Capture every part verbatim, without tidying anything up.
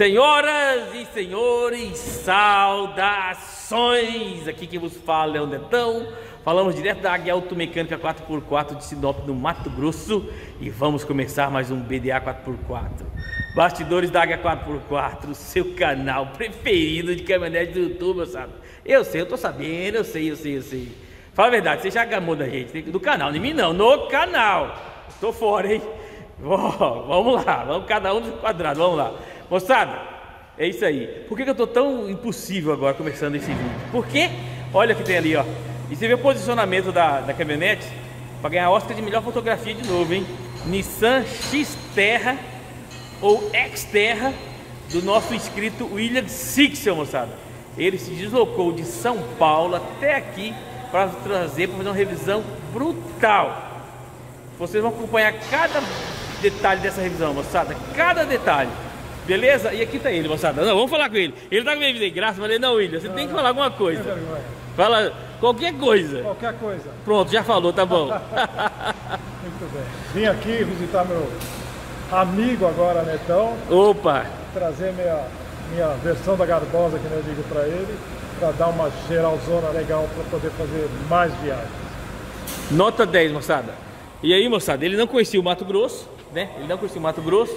Senhoras e senhores, saudações! Aqui quem vos fala é o Netão. Falamos direto da Águia Automecânica quatro por quatro de Sinop, no Mato Grosso. E vamos começar mais um B D A quatro por quatro. Bastidores da Águia quatro por quatro, seu canal preferido de caminhonete do YouTube, sabe? Eu sei, eu tô sabendo, eu sei, eu sei, eu sei. Fala a verdade, você já gamou da gente, do canal, nem mim não, no canal. Tô fora, hein? Oh, vamos lá, vamos cada um do quadrado, vamos lá. Moçada, é isso aí. Por que que eu tô tão impossível agora começando esse vídeo? Porque, olha o que tem ali, ó. E você vê o posicionamento da, da caminhonete para ganhar a Oscar de melhor fotografia de novo, hein? Nissan Xterra ou Xterra do nosso inscrito William Sixel, moçada. Ele se deslocou de São Paulo até aqui para trazer, para fazer uma revisão brutal. Vocês vão acompanhar cada detalhe dessa revisão, moçada, cada detalhe, beleza? E aqui tá ele, moçada. Não, vamos falar com ele. Ele tá com meio de graça, falei, não, William, você não, tem que não. falar alguma coisa. Fala qualquer coisa. Qualquer coisa. Pronto, já falou, tá bom. Muito bem. Vim aqui visitar meu amigo agora, Netão. Opa! Trazer minha, minha versão da Garbosa, que eu digo pra ele, pra dar uma geralzona legal pra poder fazer mais viagens. Nota dez, moçada. E aí, moçada, ele não conhecia o Mato Grosso, né? Ele não conhecia o Mato Grosso.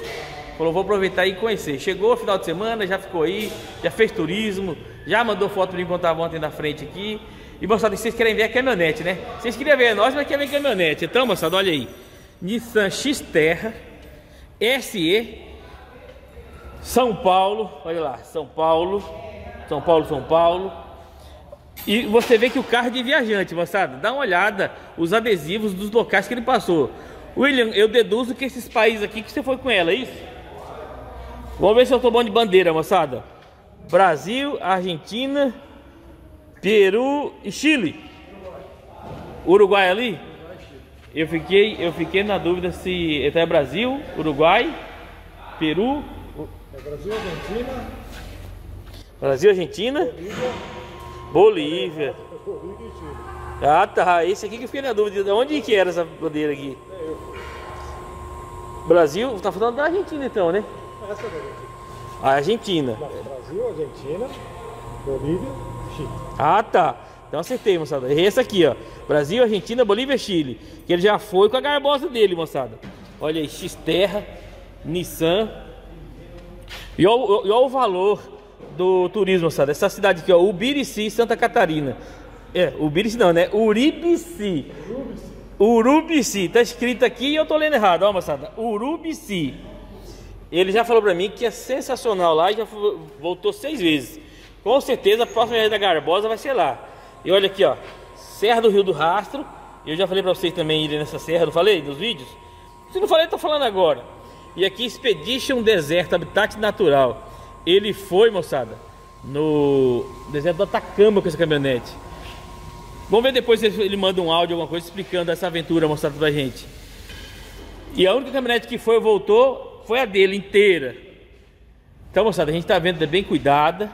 Falou, vou aproveitar e conhecer. Chegou no final de semana, já ficou aí, já fez turismo, já mandou foto pra mim quando tava ontem na frente aqui. E, moçada, vocês querem ver a caminhonete, né? Vocês queriam ver nós, mas querem ver a caminhonete. Então, moçada, olha aí. Nissan Xterra, S E, São Paulo, olha lá, São Paulo, São Paulo, São Paulo. E você vê que o carro é de viajante, moçada. Dá uma olhada, os adesivos dos locais que ele passou. William, eu deduzo que esses países aqui que você foi com ela, é isso? Vamos ver se eu tô bom de bandeira, moçada. Brasil, Argentina, Peru e Chile. Uruguai ali? Eu fiquei, eu fiquei na dúvida se até Brasil, Uruguai, Peru. É Brasil, Argentina. Brasil, Argentina. Bolívia. Bolívia e Chile. Ah tá, esse aqui que eu fiquei na dúvida. De onde que era essa bandeira aqui? Brasil, tá falando da Argentina então, né? Essa é a Argentina. Argentina. Brasil, Argentina, Bolívia, Chile. Ah, tá. Então acertei, moçada. Errei essa aqui, ó. Brasil, Argentina, Bolívia, Chile. Que ele já foi com a garbosa dele, moçada. Olha aí, Xterra, Nissan. E olha, olha o valor do turismo, moçada. Essa cidade aqui, ó. Urubici, Santa Catarina. É, Urubici não, né? Urubici. Urubici. Tá escrito aqui e eu tô lendo errado, ó, moçada. Urubici. Ele já falou pra mim que é sensacional lá e já voltou seis vezes. Com certeza a próxima viagem da Garbosa vai ser lá. E olha aqui, ó, Serra do Rio do Rastro. Eu já falei pra vocês também irem nessa serra, não falei? Nos vídeos? Se não falei, eu tô falando agora. E aqui Expedition Desert, Habitat Natural. Ele foi, moçada, no deserto do Atacama com essa caminhonete. Vamos ver depois se ele manda um áudio, alguma coisa, explicando essa aventura, mostrando pra gente. E a única caminhonete que foi e voltou foi a dele inteira. Então, moçada, a gente tá vendo, tá bem cuidada,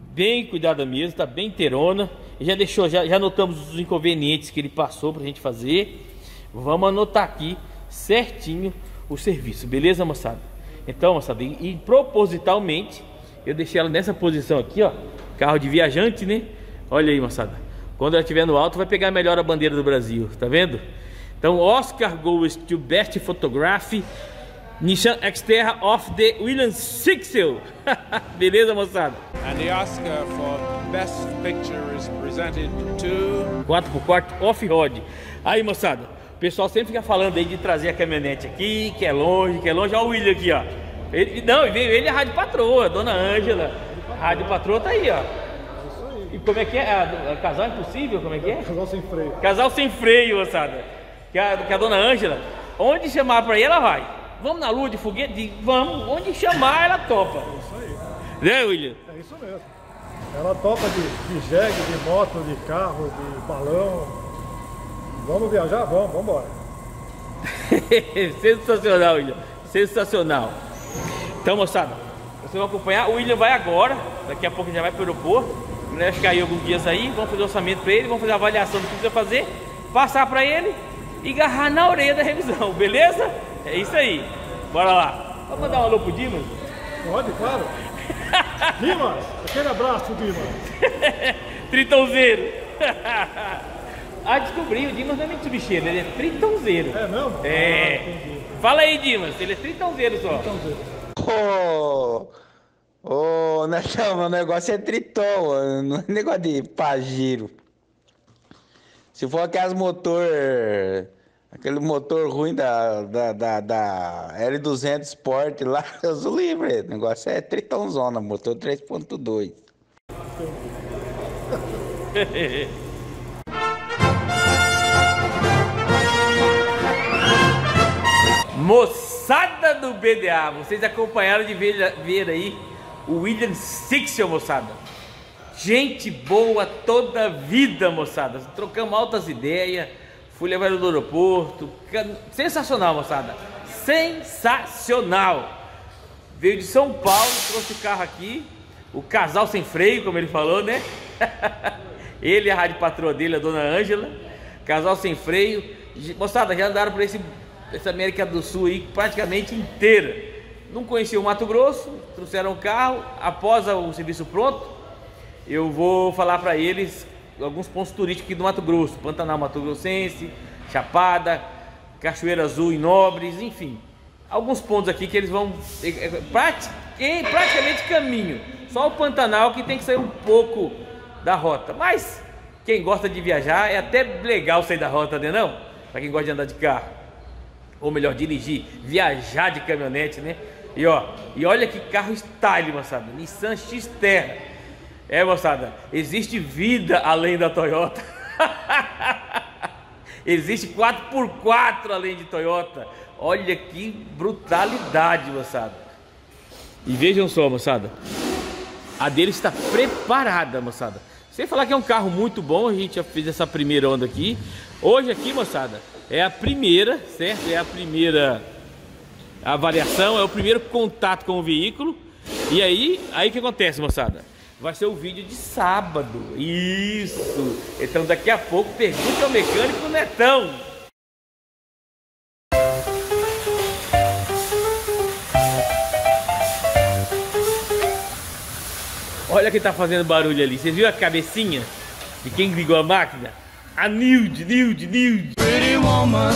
bem cuidada mesmo, tá bem inteirona. Já deixou, já, já anotamos os inconvenientes que ele passou pra gente fazer. Vamos anotar aqui certinho o serviço, beleza, moçada? Então, moçada, e, e propositalmente eu deixei ela nessa posição aqui, ó, carro de viajante, né? Olha aí, moçada, quando ela estiver no alto vai pegar melhor a bandeira do Brasil, tá vendo? Então, Oscar goes to Best Photography Nissan Xterra of the William Sixel. Beleza, moçada? And the Oscar for best picture is presented to quatro por quatro off-road. Aí, moçada, o pessoal sempre fica falando aí de trazer a caminhonete aqui, que é longe, que é longe. Olha o William aqui, ó. Ele, não, veio ele é rádio patroa, dona Ângela. Rádio patroa tá aí, ó. Isso aí. E como é que é? A, a casal impossível, como é que é? Casal sem freio. Casal sem freio, moçada. Que a, que a dona Ângela, onde chamar pra aí, ela vai. Vamos na lua de foguete? Vamos, onde chamar ela topa. É isso aí. Né, William? É isso mesmo. Ela topa de, de jegue, de moto, de carro, de balão. Vamos viajar? Vamos, vamos embora. Sensacional, William. Sensacional. Então, moçada, vocês vão acompanhar. O William vai agora, daqui a pouco já vai para o aeroporto. Vai ficar aí alguns dias aí. Vamos fazer o orçamento para ele, vamos fazer a avaliação do que precisa fazer, passar para ele e agarrar na orelha da revisão, beleza? É isso aí, bora lá. Vamos mandar um alô pro Dimas? Pode, claro. Dimas, aquele abraço, Dimas. Tritonzeiro. Ah, descobri, o Dimas não é mitsubicheiro, ele é tritonzeiro. É mesmo? É. Ah, fala aí, Dimas, ele é tritonzeiro só. Tritonzeiro. Ô, oh, oh, Netão, meu negócio é Triton, não é negócio de Pajero. Se for aquelas motor, aquele motor ruim da, da, da, da L duzentos Sport lá, eu sou livre. O negócio é Tritonzona, motor três ponto dois. Moçada do B D A, vocês acompanharam de ver, ver aí o William Sixel, moçada. Gente boa toda a vida, moçada. Trocamos altas ideias. Fui levar ele do aeroporto. Sensacional, moçada. Sensacional. Veio de São Paulo, trouxe o carro aqui. O casal sem freio, como ele falou, né? Ele e a rádio patroa dele, a dona Ângela. Casal sem freio. Moçada, já andaram por esse, essa América do Sul aí praticamente inteira. Não conheciam o Mato Grosso. Trouxeram o carro. Após o serviço pronto, eu vou falar para eles alguns pontos turísticos aqui do Mato Grosso, Pantanal Mato Grossense, Chapada, Cachoeira Azul e Nobres, enfim. Alguns pontos aqui que eles vão praticamente caminho. Só o Pantanal que tem que sair um pouco da rota. Mas quem gosta de viajar é até legal sair da rota, né não? Para quem gosta de andar de carro. Ou melhor, dirigir, viajar de caminhonete, né? E, ó, e olha que carro style, moçada. Nissan Xterra. É, moçada, existe vida além da Toyota. Existe quatro por quatro além de Toyota. Olha que brutalidade, moçada. E vejam só, moçada, a dele está preparada, moçada. Sem falar que é um carro muito bom. A gente já fez essa primeira onda aqui. Hoje aqui, moçada, é a primeira, certo? É a primeira avaliação, é o primeiro contato com o veículo. E aí, aí que acontece, moçada? Vai ser o vídeo de sábado. Isso! Então daqui a pouco pergunta ao mecânico Netão. Olha quem tá fazendo barulho ali. Vocês viram a cabecinha de quem ligou a máquina? A Nilde, Nilde, Nilde. Pretty woman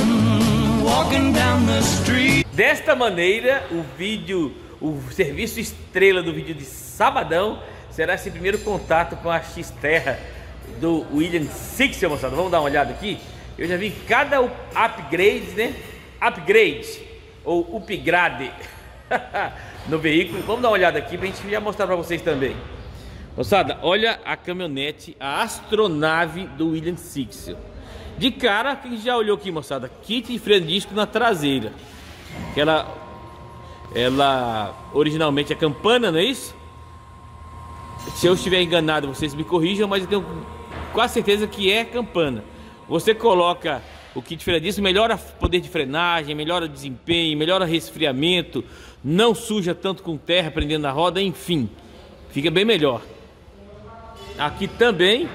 walking down the street. Desta maneira, o vídeo, o serviço estrela do vídeo de sabadão será esse primeiro contato com a Xterra do William Sixel, moçada. Vamos dar uma olhada aqui. Eu já vi cada upgrade, né? Upgrade ou upgrade no veículo. Vamos dar uma olhada aqui pra gente já mostrar pra vocês também. Moçada, olha a caminhonete, a astronave do William Sixel. De cara, quem já olhou aqui, moçada? Kit e freio de disco na traseira. Ela, ela originalmente é campana, não é isso? Se eu estiver enganado, vocês me corrijam, mas eu tenho quase certeza que é campana. Você coloca o kit de freio a disco, melhora poder de frenagem, melhora desempenho, melhora resfriamento, não suja tanto com terra prendendo na roda, enfim, fica bem melhor. Aqui também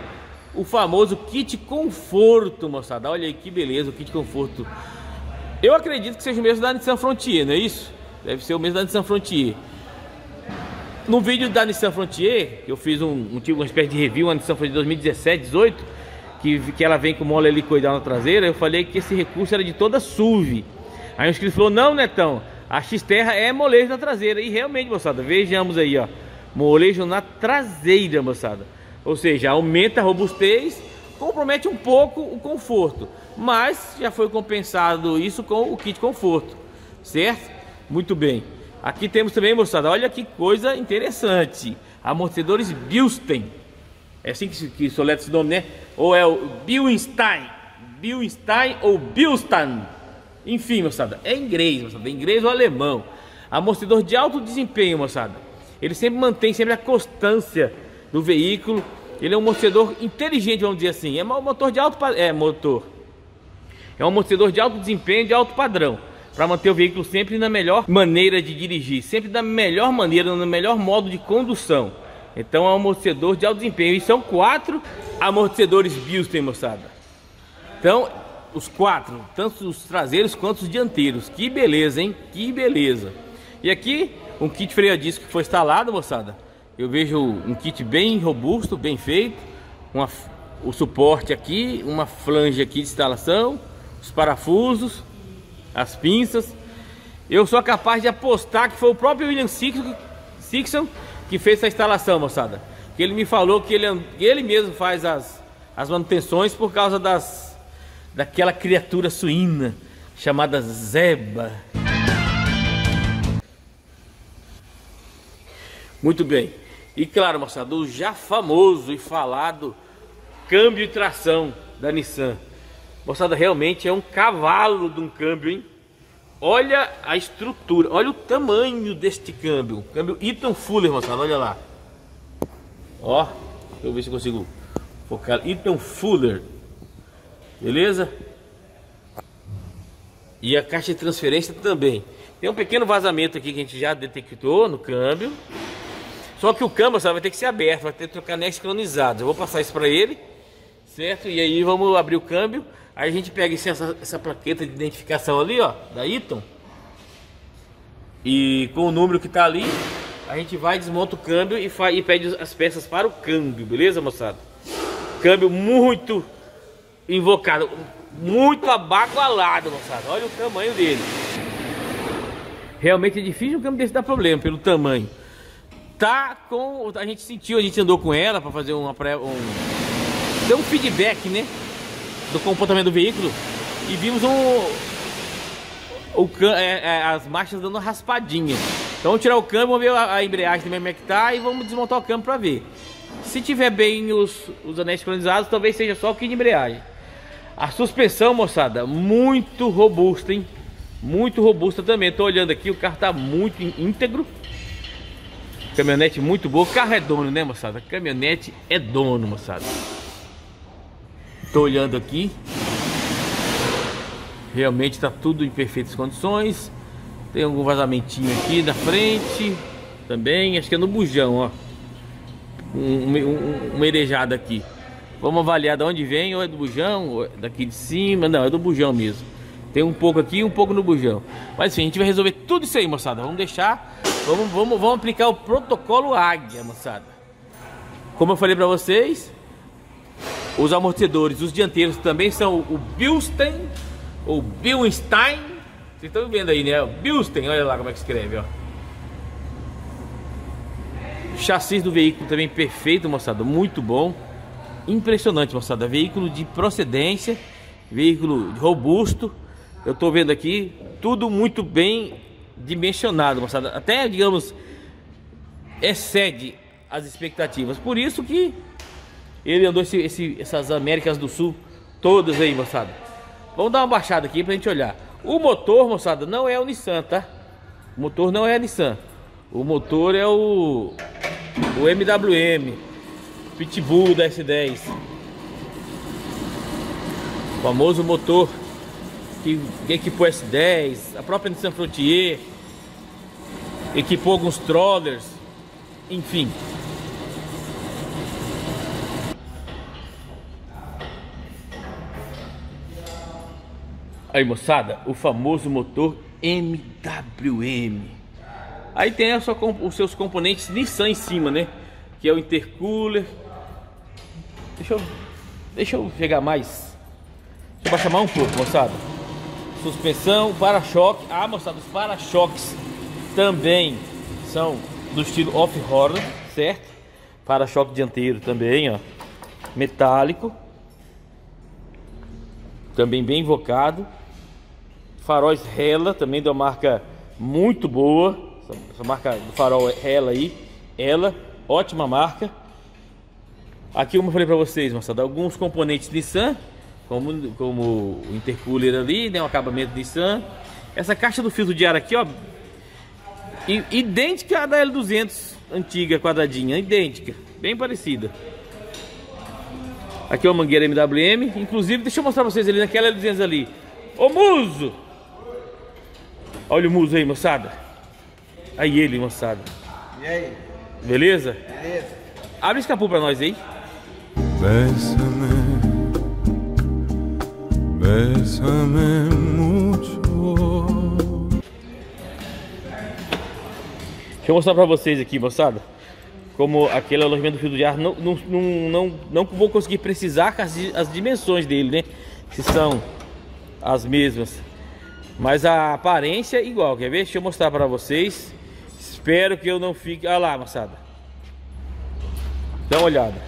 o famoso kit conforto, moçada. Olha aí que beleza, o kit conforto. Eu acredito que seja o mesmo da Nissan Frontier, não é isso? Deve ser o mesmo da Nissan Frontier. No vídeo da Nissan Frontier, eu fiz um, um tipo, uma espécie de review, uma Nissan Frontier dois mil e dezessete, dezoito, que, que ela vem com mola helicoidal na traseira, eu falei que esse recurso era de toda S U V. Aí o inscrito falou, não, Netão, a Xterra é molejo na traseira. E realmente, moçada, vejamos aí, ó, molejo na traseira, moçada. Ou seja, aumenta a robustez, compromete um pouco o conforto, mas já foi compensado isso com o kit conforto, certo? Muito bem. Aqui temos também, moçada, olha que coisa interessante. Amortecedores Bilstein. É assim que, que soleta esse nome, né? Ou é o Bilstein. Bilstein ou Bilstein. Enfim, moçada, é inglês, moçada. É inglês ou alemão. Amortecedor de alto desempenho, moçada. Ele sempre mantém sempre a constância do veículo. Ele é um amortecedor inteligente, vamos dizer assim. É um motor de alto... É, motor. É um amortecedor de alto desempenho, de alto padrão, para manter o veículo sempre na melhor maneira de dirigir, sempre da melhor maneira, no melhor modo de condução. Então é um amortecedor de alto desempenho. E são quatro amortecedores Bilstein, moçada. Então, os quatro, tanto os traseiros quanto os dianteiros. Que beleza, hein? Que beleza. E aqui, um kit freio a disco que foi instalado, moçada. Eu vejo um kit bem robusto, bem feito. Uma, o suporte aqui, uma flange aqui de instalação, os parafusos, as pinças. Eu sou capaz de apostar que foi o próprio William Sixel que fez essa instalação, moçada. Que ele me falou que ele, ele mesmo faz as, as manutenções por causa das, daquela criatura suína chamada zeba. Muito bem. E claro, moçada, o já famoso e falado câmbio e tração da Nissan. Moçada, realmente é um cavalo de um câmbio, hein? Olha a estrutura, olha o tamanho deste câmbio. Câmbio Eaton Fuller, moçada, olha lá. Ó, deixa eu ver se consigo focar. Eaton Fuller, beleza? E a caixa de transferência também. Tem um pequeno vazamento aqui que a gente já detectou no câmbio. Só que o câmbio, sabe, vai ter que ser aberto, vai ter que trocar anéis sincronizados. Eu vou passar isso para ele, certo? E aí vamos abrir o câmbio. Aí a gente pega essa, essa plaqueta de identificação ali, ó, da Eaton. E com o número que tá ali, a gente vai, desmonta o câmbio e, faz, e pede as peças para o câmbio, beleza, moçada? Câmbio muito invocado, muito abagualado, moçada. Olha o tamanho dele. Realmente é difícil um câmbio desse dar problema pelo tamanho. Tá com... A gente sentiu, a gente andou com ela para fazer uma... Pré, um, deu um feedback, né? Do comportamento do veículo. E vimos um, o, é, é, as marchas dando uma raspadinha. Então vamos tirar o câmbio, vamos ver a, a embreagem também como é que tá. E vamos desmontar o câmbio para ver. Se tiver bem os, os anéis sincronizados, talvez seja só o kit de embreagem. A suspensão, moçada, muito robusta, hein? Muito robusta também. Tô olhando aqui, o carro tá muito íntegro. Caminhonete muito boa. O carro é dono, né, moçada? Caminhonete é dono, moçada. Tô olhando aqui. Realmente tá tudo em perfeitas condições. Tem algum vazamentinho aqui na frente também. Acho que é no bujão, ó. Um, um, uma erejada aqui. Vamos avaliar de onde vem. Ou é do bujão, ou é daqui de cima. Não, é do bujão mesmo. Tem um pouco aqui e um pouco no bujão. Mas enfim, a gente vai resolver tudo isso aí, moçada. Vamos deixar... Vamos, vamos, vamos aplicar o protocolo Águia, moçada. Como eu falei pra vocês, os amortecedores, os dianteiros também são o Bilstein ou Bilstein. Vocês estão vendo aí, né? O Bilstein, olha lá como é que escreve, ó. O chassi do veículo também perfeito, moçada. Muito bom. Impressionante, moçada. Veículo de procedência, veículo robusto. Eu tô vendo aqui, tudo muito bem dimensionado, moçada. Até, digamos, excede as expectativas. Por isso que ele andou esse, esse, essas Américas do Sul todas aí, moçada. Vamos dar uma baixada aqui pra gente olhar. O motor, moçada, não é o Nissan, tá? O motor não é a Nissan. O motor é o, o M W M Pitbull da S dez. O famoso motor que equipou S dez, a própria Nissan Frontier, equipou alguns trollers, enfim. Aí, moçada, o famoso motor M W M. Aí tem a sua, os seus componentes Nissan em cima, né? Que é o intercooler. Deixa eu, deixa eu chegar mais. Deixa eu baixar mais um pouco, moçada. Suspensão, para-choque. Ah, moçada, os para-choques também são do estilo off-road, certo? Para-choque dianteiro também, ó. Metálico. Também bem invocado. Faróis Hella, também de uma marca muito boa. Essa, essa marca do farol Hella aí. Ela, ótima marca. Aqui, como eu falei pra vocês, moçada, alguns componentes Nissan. Como, como o intercooler ali, né? Um acabamento Nissan. Essa caixa do filtro de ar aqui, ó, idêntica à da L duzentos antiga, quadradinha, idêntica, bem parecida. Aqui é uma mangueira M W M. Inclusive, deixa eu mostrar pra vocês ali, naquela L duzentos ali, o muso. Olha o muso aí, moçada. Aí ele, moçada. E aí? Beleza? Beleza. Abre esse capô pra nós aí. Pensamento. Deixa eu mostrar pra vocês aqui, moçada, como aquele alojamento do filtro de ar, não, não, não, não, não vou conseguir precisar as, as dimensões dele, né? Se são as mesmas, mas a aparência é igual, quer ver? Deixa eu mostrar pra vocês. Espero que eu não fique... Olha lá, moçada. Dá uma olhada.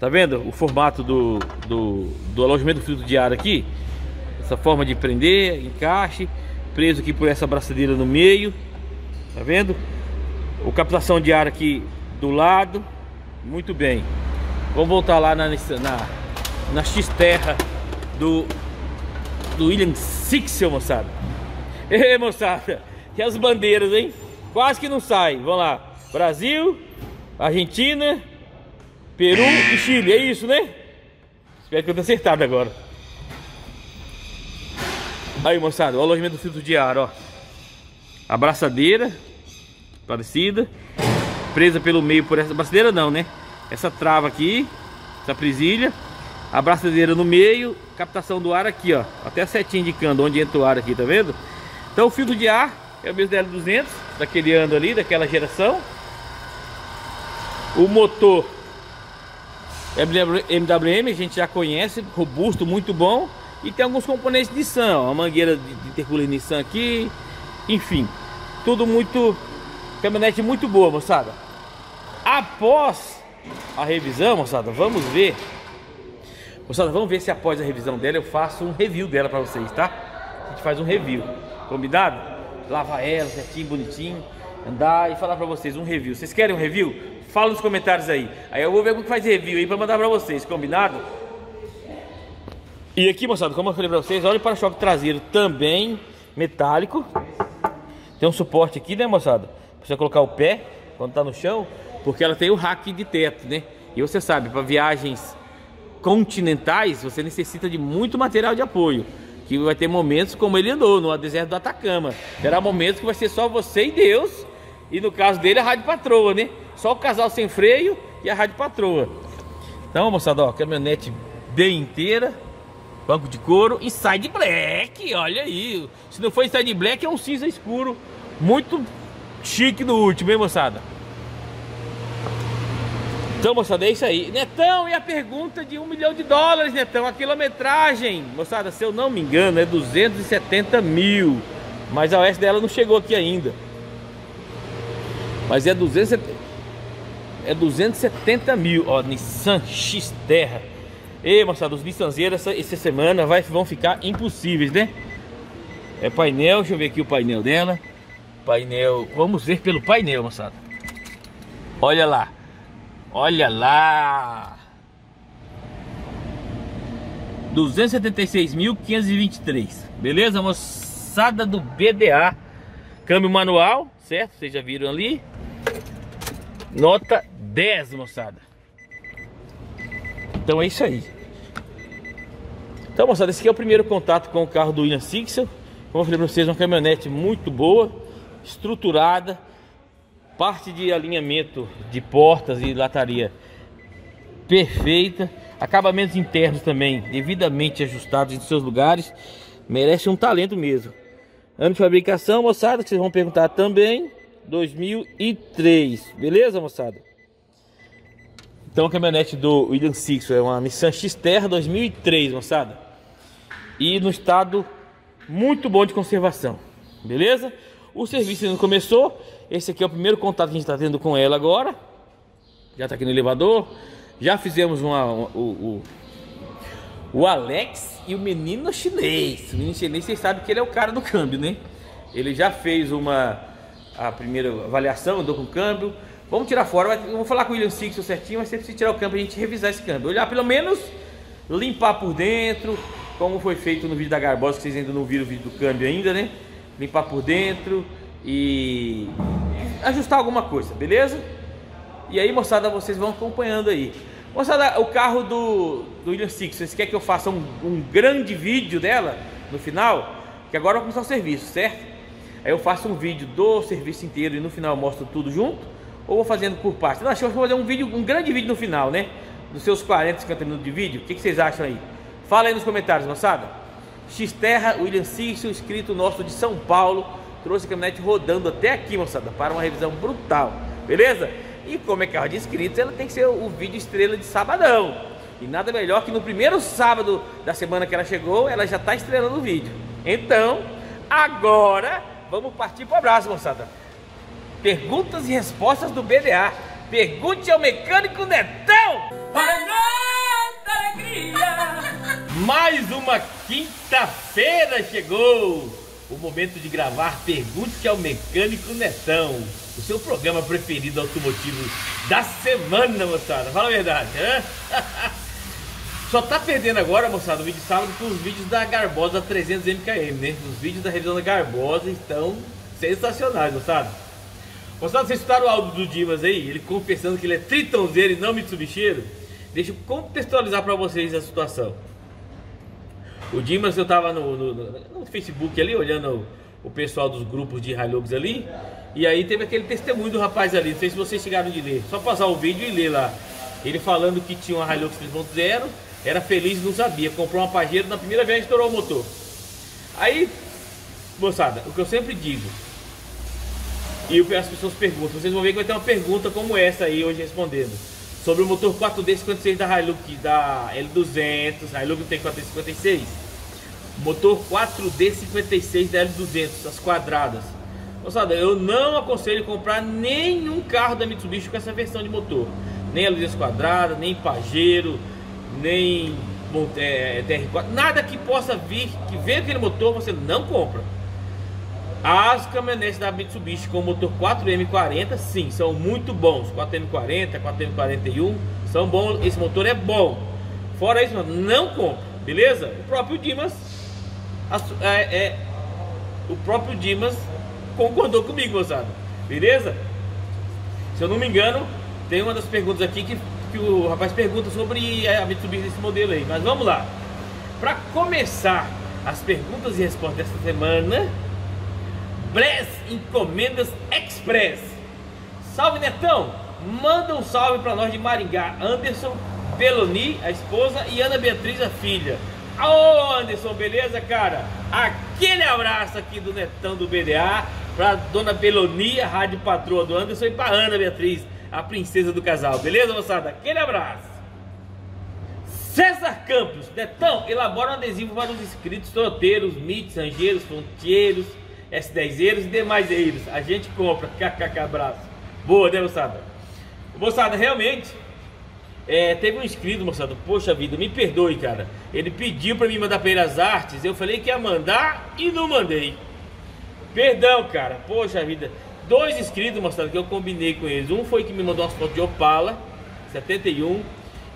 Tá vendo o formato do, do, do alojamento do filtro de ar aqui? Essa forma de prender, encaixe, preso aqui por essa braçadeira no meio. Tá vendo? O captação de ar aqui do lado. Muito bem. Vamos voltar lá na, na, na Xterra do, do William Sixel, moçada. Ei, moçada. E as bandeiras, hein? Quase que não sai. Vamos lá. Brasil, Argentina, Peru e Chile. É isso, né? Espero que eu tenha acertado agora. Aí, moçada, o alojamento do filtro de ar, ó. A braçadeira parecida, presa pelo meio por essa braçadeira não, né? Essa trava aqui, essa presilha, a braçadeira no meio, captação do ar aqui, ó. Até a setinha indicando onde entra o ar aqui, tá vendo? Então o filtro de ar é o mesmo da L duzentos, daquele ano ali, daquela geração. O motor M W M, a gente já conhece, robusto, muito bom. E tem alguns componentes de Nissan, ó, a mangueira de intercooler Nissan aqui. Enfim, tudo muito... caminhonete muito boa, moçada. Após a revisão, moçada, vamos ver. Moçada, vamos ver se após a revisão dela eu faço um review dela pra vocês, tá? A gente faz um review, combinado? Lavar ela certinho, bonitinho, andar e falar pra vocês um review. Vocês querem um review? Fala nos comentários aí. Aí eu vou ver como que faz review aí pra mandar pra vocês, combinado? E aqui, moçada, como eu falei pra vocês, olha o para-choque traseiro também metálico. Tem um suporte aqui, né, moçada? Precisa colocar o pé quando tá no chão, porque ela tem o rack de teto, né? E você sabe, para viagens continentais, você necessita de muito material de apoio. Que vai ter momentos como ele andou no deserto do Atacama. Terá momentos que vai ser só você e Deus. E no caso dele, a rádio patroa, né? Só o casal sem freio e a rádio patroa. Então, moçada, ó, caminhonete bem inteira. Banco de couro, inside black, olha aí. Se não for inside black, é um cinza escuro. Muito chique no último, hein, moçada? Então, moçada, é isso aí. Netão, e a pergunta de um milhão de dólares, Netão? A quilometragem, moçada, se eu não me engano, é duzentos e setenta mil. Mas a O S dela não chegou aqui ainda. Mas é duzentos e setenta, é duzentos e setenta mil, ó, Nissan Xterra. Ei, moçada, os nissanzeiros essa, essa semana vai, vão ficar impossíveis, né? É painel, deixa eu ver aqui o painel dela. Painel, vamos ver pelo painel, moçada. Olha lá. Olha lá. duzentos e setenta e seis mil, quinhentos e vinte e três. Beleza, moçada do B D A. Câmbio manual, certo? Vocês já viram ali. Nota dez, moçada. Então é isso aí. Então, moçada, esse aqui é o primeiro contato com o carro do William Sixel. Como eu falei para vocês, uma caminhonete muito boa, estruturada. Parte de alinhamento de portas e lataria perfeita. Acabamentos internos também devidamente ajustados em seus lugares. Merece um talento mesmo. Ano de fabricação, moçada, que vocês vão perguntar também, dois mil e três. Beleza, moçada? Então a caminhonete do William Sixel é uma Nissan Xterra dois mil e três, moçada. E no estado muito bom de conservação, beleza? O serviço ainda não começou. Esse aqui é o primeiro contato que a gente está tendo com ela agora. Já está aqui no elevador. Já fizemos uma, uma, o, o, o Alex e o menino chinês. O menino chinês, vocês sabem que ele é o cara do câmbio, né? Ele já fez uma a primeira avaliação, andou com o câmbio. Vamos tirar fora, eu vou falar com o William Sixel certinho, mas você precisa tirar o câmbio, a gente revisar esse câmbio. Olhar pelo menos, limpar por dentro, como foi feito no vídeo da Garbosa, que vocês ainda não viram o vídeo do câmbio ainda, né? Limpar por dentro e ajustar alguma coisa, beleza? E aí, moçada, vocês vão acompanhando aí. Moçada, o carro do, do William Sixel, vocês querem que eu faça um, um grande vídeo dela no final? Que agora vai começar o serviço, certo? Aí eu faço um vídeo do serviço inteiro e no final eu mostro tudo junto. Ou vou fazendo por parte? Não, acho que eu vou fazer um vídeo, um grande vídeo no final, né? Dos seus quarenta, cinquenta minutos de vídeo. O que, que vocês acham aí? Fala aí nos comentários, moçada. Xterra William Sixel, inscrito nosso de São Paulo, trouxe a caminhonete rodando até aqui, moçada, para uma revisão brutal, beleza? E como é carro de inscritos, ela tem que ser o vídeo estrela de sabadão. E nada melhor que no primeiro sábado da semana que ela chegou, ela já está estrelando o vídeo. Então, agora vamos partir para o abraço, moçada. Perguntas e respostas do B D A. Pergunte ao mecânico Netão. Para nossa alegria. Mais uma quinta-feira chegou. O momento de gravar Pergunte ao Mecânico Netão. O seu programa preferido automotivo da semana, moçada. Fala a verdade, né? Só tá perdendo agora, moçada, o vídeo de sábado com os vídeos da Garbosa trezentos M K M, né? Os vídeos da revisão da Garbosa estão sensacionais, moçada. Moçada, vocês escutaram o áudio do Dimas aí? Ele confessando que ele é tritonzeiro e não mitsubicheiro? Deixa eu contextualizar para vocês a situação. O Dimas, eu tava no, no, no Facebook ali, olhando o, o pessoal dos grupos de Hilux ali. E aí teve aquele testemunho do rapaz ali, não sei se vocês chegaram de ler. Só passar o vídeo e ler lá. Ele falando que tinha uma Hilux três ponto zero, era feliz e não sabia. Comprou uma Pajero, na primeira viagem estourou o motor. Aí, moçada, o que eu sempre digo... E as pessoas perguntam, vocês vão ver que vai ter uma pergunta como essa aí hoje respondendo sobre o motor quatro D cinquenta e seis da Hilux, da L duzentos, a Hilux tem quatro D cinquenta e seis. Motor quatro D cinquenta e seis da L duzentos, as quadradas. Moçada, eu não aconselho comprar nenhum carro da Mitsubishi com essa versão de motor. Nem L duzentos quadrada, nem Pajero, nem é, D R quatro. Nada que possa vir, que venha aquele motor, você não compra. As caminhonetes da Mitsubishi com motor quatro M quarenta, sim, são muito bons. quatro M quarenta, quatro M quarenta e um, são bons. Esse motor é bom. Fora isso, não compra, beleza? O próprio Dimas, é, é, o próprio Dimas concordou comigo, moçada, beleza? Se eu não me engano, tem uma das perguntas aqui que, que o rapaz pergunta sobre a Mitsubishi desse modelo aí. Mas vamos lá. Para começar as perguntas e respostas desta semana... Bless Encomendas Express. Salve, Netão. Manda um salve para nós de Maringá. Anderson, Peloni, a esposa, e Ana Beatriz, a filha. Ô, Anderson, beleza, cara? Aquele abraço aqui do Netão do B D A para dona Peloni, a rádio patroa do Anderson, e para Ana Beatriz, a princesa do casal. Beleza, moçada? Aquele abraço. César Campos. Netão, elabora um adesivo para os inscritos troteiros, mites, anjeiros, frontieiros, S dez eiros e demais eiros. A gente compra. Kkk, abraço. Boa, né, moçada? Moçada, realmente é, teve um inscrito, moçada. Poxa vida, me perdoe, cara. Ele pediu pra mim mandar pra ele as artes. Eu falei que ia mandar e não mandei. Perdão, cara. Poxa vida. Dois inscritos, moçada, que eu combinei com eles. Um foi que me mandou umas fotos de Opala setenta e um.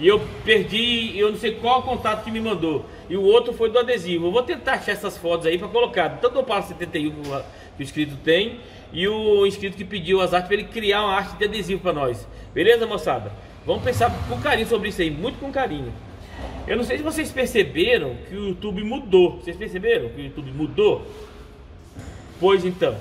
E eu perdi, eu não sei qual contato que me mandou. E o outro foi do adesivo. Eu vou tentar achar essas fotos aí para colocar. Tanto o Opala setenta e um que o inscrito tem. E o inscrito que pediu as artes para ele criar uma arte de adesivo para nós. Beleza, moçada? Vamos pensar com carinho sobre isso aí. Muito com carinho. Eu não sei se vocês perceberam que o YouTube mudou. Vocês perceberam que o YouTube mudou? Pois então.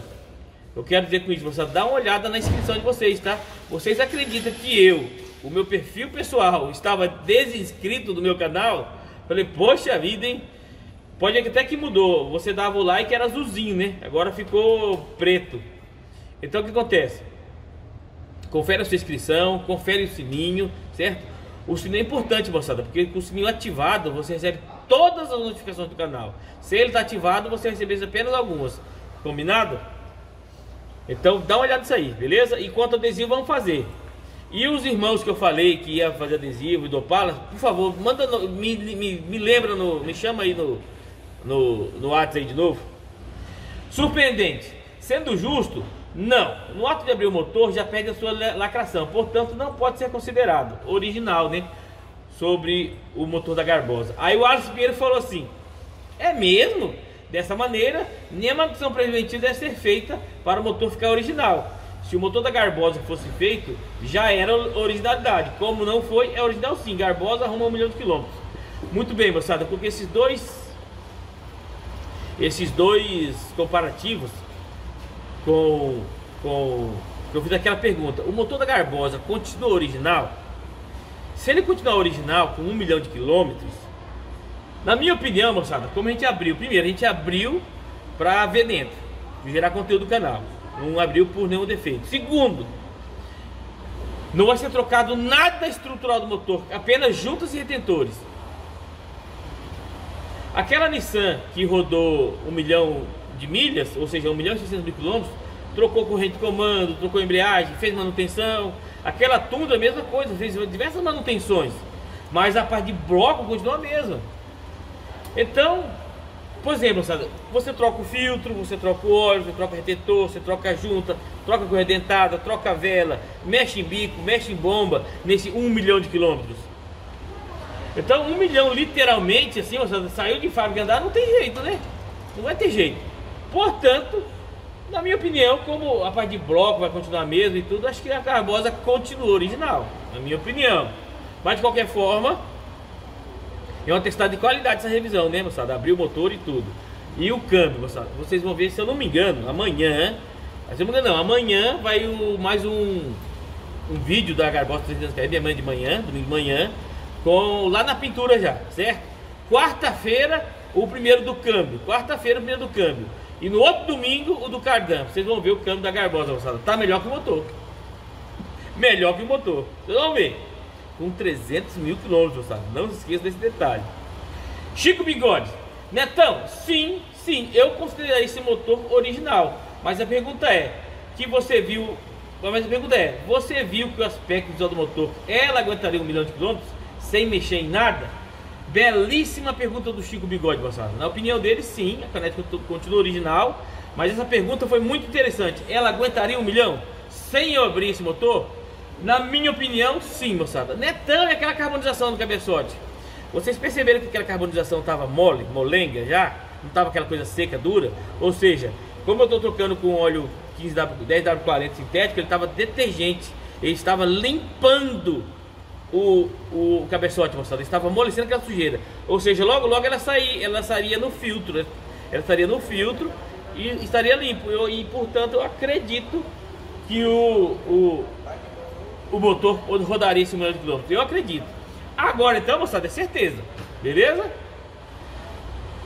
Eu quero dizer com isso, moçada, dá uma olhada na inscrição de vocês, tá? Vocês acreditam que eu... o meu perfil pessoal estava desinscrito do meu canal? Falei, poxa vida, hein? Pode até que mudou. Você dava o like, era azulzinho, né? Agora ficou preto. Então o que acontece? Confere a sua inscrição, confere o sininho, certo? O sininho é importante, moçada, porque com o sininho ativado você recebe todas as notificações do canal. Se ele está ativado, você recebe apenas algumas. Combinado? Então dá uma olhada nisso aí, beleza? E quanto adesivo vamos fazer? E os irmãos que eu falei que ia fazer adesivo e do Opala, por favor, manda no, me, me, me lembra, no, me chama aí no, no, no WhatsApp aí de novo. Surpreendente. Sendo justo, não. No ato de abrir o motor já perde a sua lacração, portanto não pode ser considerado original, né? Sobre o motor da Garbosa. Aí o Alisson Pinheiro falou assim, é mesmo? Dessa maneira, nem a manutenção preventiva deve ser feita para o motor ficar original. Se o motor da Garbosa fosse feito, já era originalidade. Como não foi, é original sim. Garbosa arruma um milhão de quilômetros. Muito bem, moçada, porque esses dois Esses dois comparativos Com, com eu fiz aquela pergunta. O motor da Garbosa continua original? Se ele continuar original, com um milhão de quilômetros, na minha opinião, moçada, como a gente abriu, primeiro a gente abriu para ver dentro. de gerar conteúdo do canal. Não abriu por nenhum defeito. Segundo, não vai ser trocado nada estrutural do motor, apenas juntas e retentores. Aquela Nissan que rodou um milhão de milhas, ou seja, um milhão e seiscentos mil quilômetros, trocou corrente de comando, trocou embreagem, fez manutenção. Aquela Tundra, a mesma coisa, fez diversas manutenções, mas a parte de bloco continua a mesma. Então, por exemplo, você troca o filtro, você troca o óleo, você troca o retentor, você troca a junta, troca a correia dentada, troca a vela, mexe em bico, mexe em bomba, nesse um milhão de quilômetros. Então, um milhão literalmente, assim, você saiu de fábrica andar, não tem jeito, né? Não vai ter jeito. Portanto, na minha opinião, como a parte de bloco vai continuar a mesma e tudo, acho que a Garbosa continua original, na minha opinião. Mas de qualquer forma, é um atestado de qualidade essa revisão, né, moçada? Abriu o motor e tudo. E o câmbio, moçada, vocês vão ver, se eu não me engano, amanhã, se eu não me engano, não, amanhã vai o, mais um, um vídeo da Garbosa trezentos K M, amanhã de manhã, domingo de manhã, com, lá na pintura já, certo? Quarta-feira, o primeiro do câmbio. Quarta-feira, o primeiro do câmbio. E no outro domingo, o do cardan. Vocês vão ver o câmbio da Garbosa, moçada. Tá melhor que o motor. Melhor que o motor. Vocês vão ver. Com trezentos mil quilômetros, moçada. Não se esqueça desse detalhe. Chico Bigode. Netão, sim, sim. Eu considero esse motor original. Mas a pergunta é, que você viu... Mas a pergunta é, você viu que o aspecto visual do motor, ela aguentaria um milhão de quilômetros sem mexer em nada? Belíssima pergunta do Chico Bigode, moçada. Na opinião dele, sim, a caneta continua original. Mas essa pergunta foi muito interessante. Ela aguentaria um milhão sem eu abrir esse motor? Na minha opinião, sim, moçada. Netão, é aquela carbonização do cabeçote. Vocês perceberam que aquela carbonização estava mole, molenga já? Não estava aquela coisa seca, dura? Ou seja, como eu estou trocando com óleo quinze W, dez W quarenta sintético, ele estava detergente. Ele estava limpando O, o, o cabeçote, moçada, estava amolecendo aquela sujeira, ou seja, logo logo ela saía, ela estaria no filtro, ela estaria no filtro e estaria limpo. Eu, e portanto eu acredito que o, o, o motor rodaria esse milhão de quilômetros, eu acredito. Agora então, moçada, é certeza, beleza?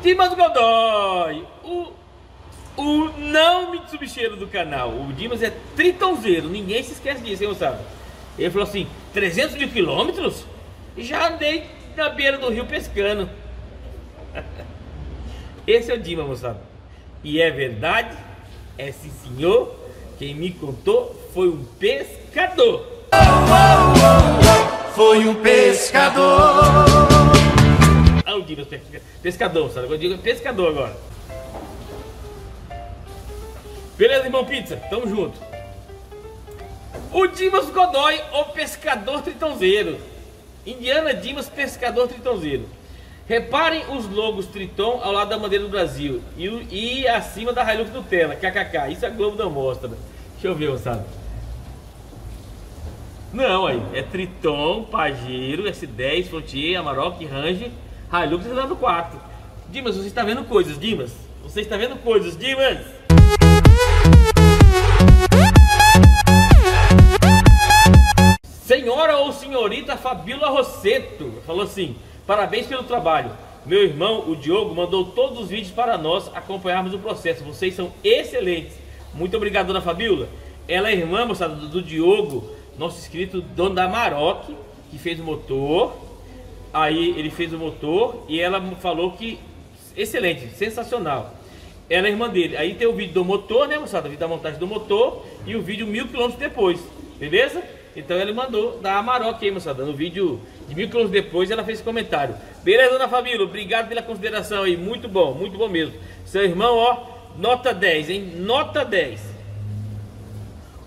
Dimas Godoy, o, o não me subcheiro do canal, o Dimas é tritonzeiro, ninguém se esquece disso, hein, moçada? Ele falou assim, trezentos mil quilômetros? Já andei na beira do rio pescando. Esse é o Dimas, moçada. E é verdade, é sim senhor. Quem me contou foi um pescador. Oh, oh, oh, oh. Foi um pescador. Ah, o Dimas, pescador, moçada. Eu digo pescador agora. Beleza, irmão Pizza? Tamo junto. O Dimas Godoy, o pescador tritonzeiro. Indiana Dimas, pescador tritonzeiro. Reparem os logos Triton ao lado da bandeira do Brasil e, o, e acima da Hilux Nutella, kkk. Isso a Globo não mostra. Deixa eu ver, moçada. Não, aí. É Triton, Pajero, S dez, Frontier, Amarok, Range, Hilux e S W quatro. Dimas, você está vendo coisas, Dimas? Você está vendo coisas, Dimas? Senhora ou senhorita Fabíola Rosseto falou assim, parabéns pelo trabalho. Meu irmão, o Diogo, mandou todos os vídeos para nós acompanharmos o processo. Vocês são excelentes. Muito obrigado, dona Fabíola. Ela é irmã, moçada, do Diogo, nosso inscrito, dono da Amarok, que fez o motor. Aí ele fez o motor e ela falou que excelente, sensacional. Ela é irmã dele. Aí tem o vídeo do motor, né, moçada? O vídeo da montagem do motor e o vídeo mil quilômetros depois, beleza? Então ele mandou da Amarok aí, moçada. No vídeo de mil quilômetros depois ela fez esse comentário. Beleza, dona Fabíola? Obrigado pela consideração aí. Muito bom, muito bom mesmo. Seu irmão, ó, nota dez, hein? Nota dez.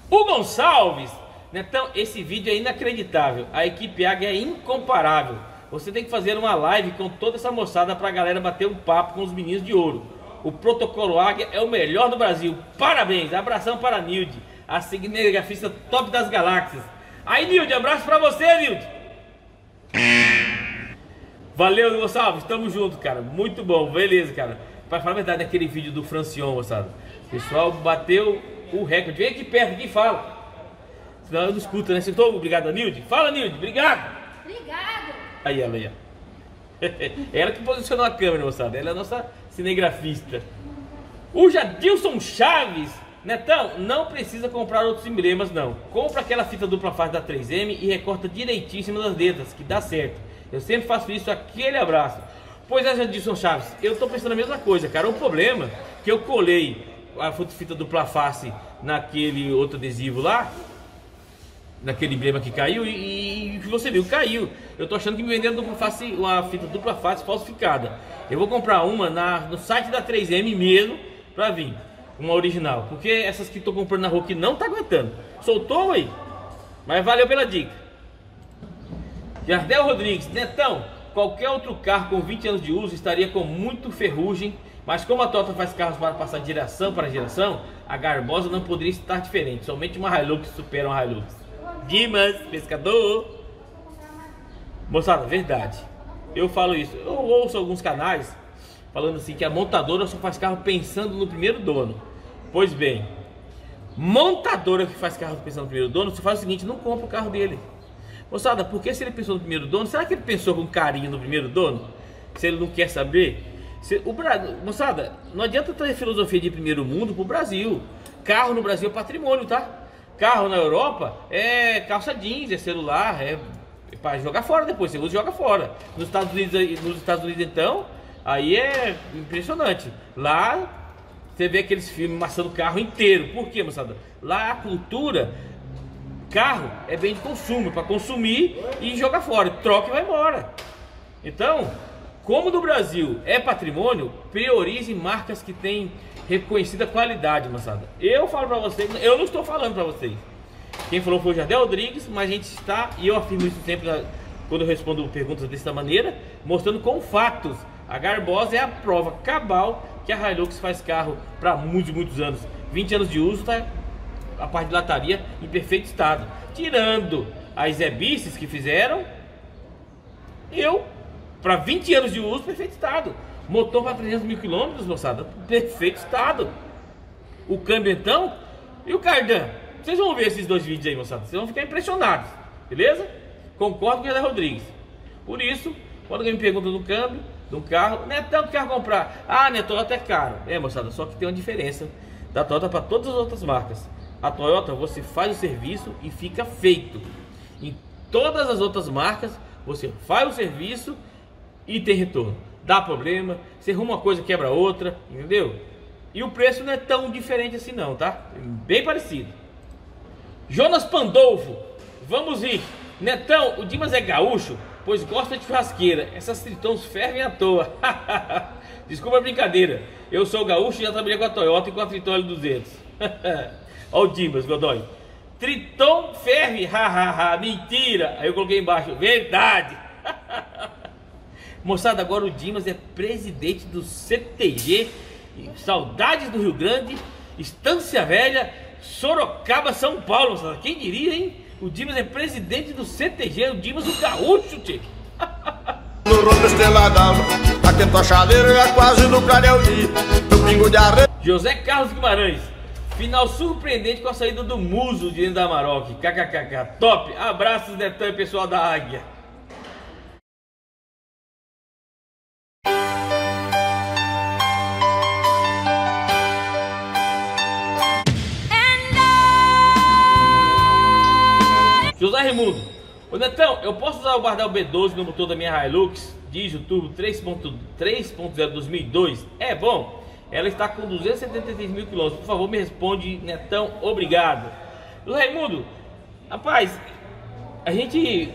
O Gonçalves, né? Então, esse vídeo é inacreditável. A equipe Águia é incomparável. Você tem que fazer uma live com toda essa moçada pra galera bater um papo com os meninos de ouro. O protocolo Águia é o melhor do Brasil. Parabéns, abração para a Nilde, a cinegrafista top das galáxias. Aí, Nilde, abraço pra você, Nilde. Valeu, Gonçalves, tamo junto, cara. Muito bom, beleza, cara. Pra falar a verdade, aquele vídeo do Francion, moçada, o pessoal bateu o recorde. Vem aqui perto, aqui fala. Senão eu não escuto, né? Você obrigado, Nilde? Fala, Nilde, obrigado. Obrigado. Aí, ela aí, ó. Ela que posicionou a câmera, moçada. Ela é a nossa cinegrafista. O Jadilson Chaves: Netão, não precisa comprar outros emblemas não. Compra aquela fita dupla face da três M e recorta direitíssimo nas letras, que dá certo. Eu sempre faço isso, aquele abraço. Pois é, Jadilson Chaves, eu tô pensando a mesma coisa, cara. O problema que eu colei a fita dupla face naquele outro adesivo lá, naquele emblema que caiu, e que você viu, caiu. Eu tô achando que me venderam dupla face, uma fita dupla face falsificada. Eu vou comprar uma na, no site da três M mesmo, pra vir uma original, porque essas que tô comprando na rua que não tá aguentando. Soltou aí, mas valeu pela dica. Jardel Rodrigues: Netão, qualquer outro carro com vinte anos de uso estaria com muito ferrugem, mas como a Toyota faz carros para passar de geração para geração, a Garbosa não poderia estar diferente. Somente uma Hilux supera uma Hilux. Dimas, pescador. Moçada, verdade. Eu falo isso. Eu ouço alguns canais falando assim que a montadora só faz carro pensando no primeiro dono. Pois bem, montadora que faz carro pensando no primeiro dono só faz o seguinte: não compra o carro dele. Moçada, porque se ele pensou no primeiro dono, será que ele pensou com carinho no primeiro dono? Se ele não quer saber. Se, o, moçada, não adianta trazer filosofia de primeiro mundo pro Brasil. Carro no Brasil é patrimônio, tá? Carro na Europa é calça jeans, é celular, é, é para jogar fora depois, você usa e joga fora. Nos Estados Unidos, nos Estados Unidos então, aí é impressionante. Lá você vê aqueles filmes amassando o carro inteiro. Por quê, moçada? Lá a cultura... Carro é bem de consumo, para consumir e jogar fora, troca e vai embora. Então, como no Brasil é patrimônio, priorize marcas que têm reconhecida qualidade, moçada. Eu falo para vocês, eu não estou falando para vocês. Quem falou foi o Jardel Rodrigues, mas a gente está, e eu afirmo isso sempre quando eu respondo perguntas dessa maneira, mostrando com fatos. A Garbosa é a prova cabal que a Hilux faz carro para muitos, muitos anos. vinte anos de uso, tá? A parte de lataria em perfeito estado, tirando as ebices que fizeram. Eu, para vinte anos de uso, perfeito estado. Motor para trezentos mil quilômetros, moçada, perfeito estado. O câmbio então e o cardan. Vocês vão ver esses dois vídeos aí, moçada, vocês vão ficar impressionados, beleza? Concordo com o José Rodrigues. Por isso, quando alguém me pergunta do câmbio, do carro, Netão, que carro comprar? Ah, Netão, até caro. É, moçada, só que tem uma diferença da Toyota para todas as outras marcas. A Toyota, você faz o serviço e fica feito. Em todas as outras marcas, você faz o serviço e tem retorno. Dá problema, você arruma uma coisa, quebra outra, entendeu? E o preço não é tão diferente assim não, tá? Bem parecido. Jonas Pandolfo: vamos ir. Netão, o Dimas é gaúcho, pois gosta de churrasqueira. Essas Tritons fervem à toa. Desculpa a brincadeira. Eu sou gaúcho e já trabalhei com a Toyota e com a Triton L duzentos. Olha o Dimas, Godoy. Triton ferve, hahaha, mentira. Aí eu coloquei embaixo, verdade. Moçada, agora o Dimas é presidente do C T G. Saudades do Rio Grande, Estância Velha, Sorocaba, São Paulo. Moçada, quem diria, hein? O Dimas é presidente do C T G, o Dimas do gaúcho, tchê. José Carlos Guimarães: final surpreendente com a saída do Muso diante da Amarok. Kkkk, top! Abraços, Netão e pessoal da Águia. I... José Raimundo: ô Netão, eu posso usar o Bardal B doze no motor da minha Hilux diesel turbo três ponto zero dois mil e dois? É bom? Ela está com duzentos e setenta e três mil quilômetros. Por favor, me responde, Netão. Obrigado. Raimundo, rapaz, a gente...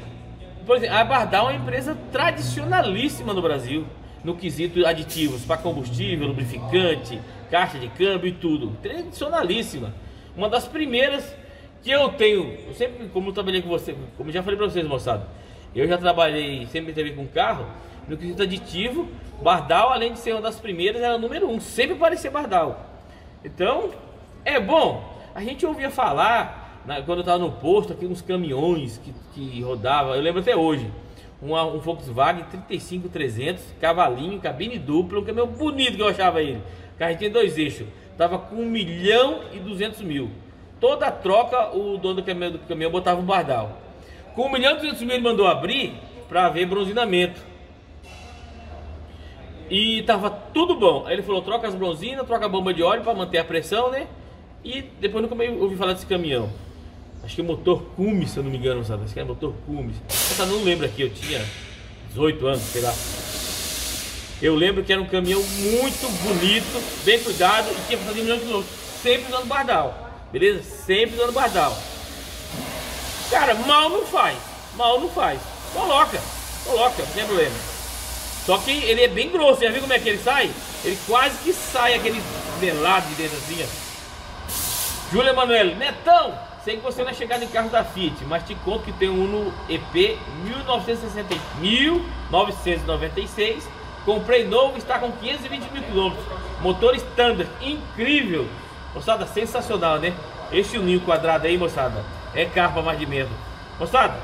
Por exemplo, a Bardal é uma empresa tradicionalíssima no Brasil, no quesito aditivos para combustível, lubrificante, caixa de câmbio e tudo. Tradicionalíssima. Uma das primeiras que eu tenho... Eu sempre, como eu trabalhei com você, como eu já falei para vocês, moçada, eu já trabalhei, sempre trabalhei com carro... No quesito aditivo, Bardal, além de ser uma das primeiras, era a número um, sempre parecia Bardal. Então, é bom. A gente ouvia falar, na, quando eu estava no posto, aqui uns caminhões que, que rodavam, eu lembro até hoje, uma, um Volkswagen trinta e cinco trezentos, cavalinho, cabine dupla, um caminhão bonito que eu achava ele. Carretinha dois eixos, estava com um milhão e duzentos mil. Toda a troca, o dono do caminhão, do caminhão botava um Bardal. Com um milhão e duzentos mil ele mandou abrir para ver bronzeamento. E tava tudo bom. Aí ele falou, troca as bronzinas, troca a bomba de óleo para manter a pressão, né? E depois nunca meio ouvi falar desse caminhão. Acho que é motor Cummins, se eu não me engano, sabe? Acho que é motor Cummins. Eu não lembro aqui, eu tinha dezoito anos, sei lá. Eu lembro que era um caminhão muito bonito, bem cuidado e tinha passado um milhão de quilômetros. Sempre usando Bardal, beleza? Sempre usando Bardal. Cara, mal não faz, mal não faz. Coloca, coloca, não tem problema. Só que ele é bem grosso, já viu como é que ele sai? Ele quase que sai aquele melado de dentro assim, ó. Júlia Manoel, Netão, sei que você não é chegado em carro da Fiat, mas te conto que tem um Uno E P mil novecentos e sessenta, mil novecentos e noventa e seis, comprei novo, está com quinhentos e vinte mil quilômetros, motor standard, incrível, moçada, sensacional, né? Esse uninho quadrado aí, moçada, é carro para mais de medo, moçada,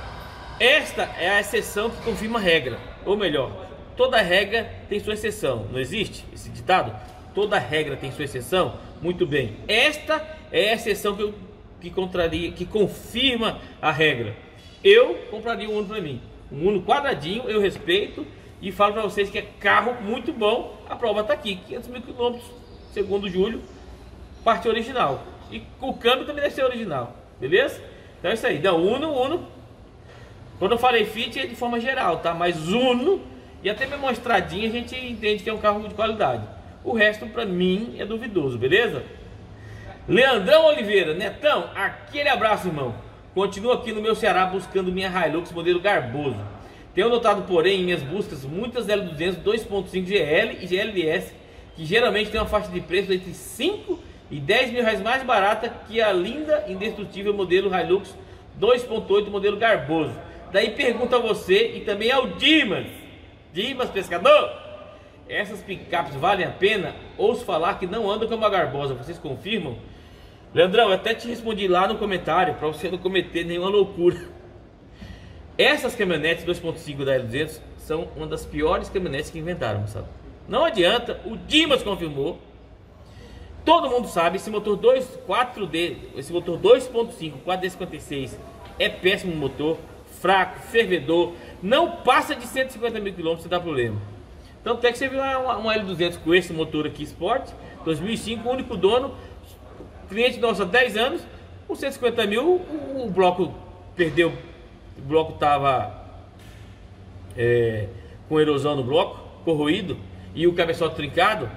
esta é a exceção que confirma a regra, ou melhor, toda regra tem sua exceção, não existe esse ditado? Toda regra tem sua exceção? Muito bem, esta é a exceção que, eu, que, contraria, que confirma a regra. Eu compraria um Uno para mim, um Uno quadradinho, eu respeito e falo para vocês que é carro muito bom. A prova está aqui, quinhentos mil quilômetros, segundo julho, parte original. E o câmbio também deve ser original, beleza? Então é isso aí, então Uno, Uno, quando eu falei Fit é de forma geral, tá? Mas Uno e até mesmo uma estradinha a gente entende que é um carro de qualidade. O resto pra mim é duvidoso, beleza? Leandrão Oliveira, Netão, aquele abraço, irmão. Continuo aqui no meu Ceará buscando minha Hilux modelo Garbosa. Tenho notado, porém, em minhas buscas muitas L duzentos dois ponto cinco G L e G L S, que geralmente tem uma faixa de preço entre cinco e dez mil reais mais barata que a linda indestrutível modelo Hilux dois ponto oito modelo Garbosa. Daí pergunto a você e também ao Dimas, Dimas Pescador. Essas picapes valem a pena? Ouço falar que não andam com uma Garbosa, vocês confirmam? Leandrão, eu até te respondi lá no comentário para você não cometer nenhuma loucura. Essas caminhonetes dois ponto cinco da L duzentos são uma das piores caminhonetes que inventaram, sabe? Não adianta, o Dimas confirmou. Todo mundo sabe, esse motor dois ponto quatro D, esse motor dois ponto cinco, quatro D cinquenta e seis é péssimo motor, fraco, fervedor, não passa de cento e cinquenta mil quilômetros, se dá problema. Tanto é que você viu uma, uma L duzentos com esse motor aqui, Sport, dois mil e cinco, único dono, cliente nosso há dez anos, com cento e cinquenta mil, o, o bloco perdeu, o bloco estava é, com erosão no bloco, corroído, e o cabeçote trincado,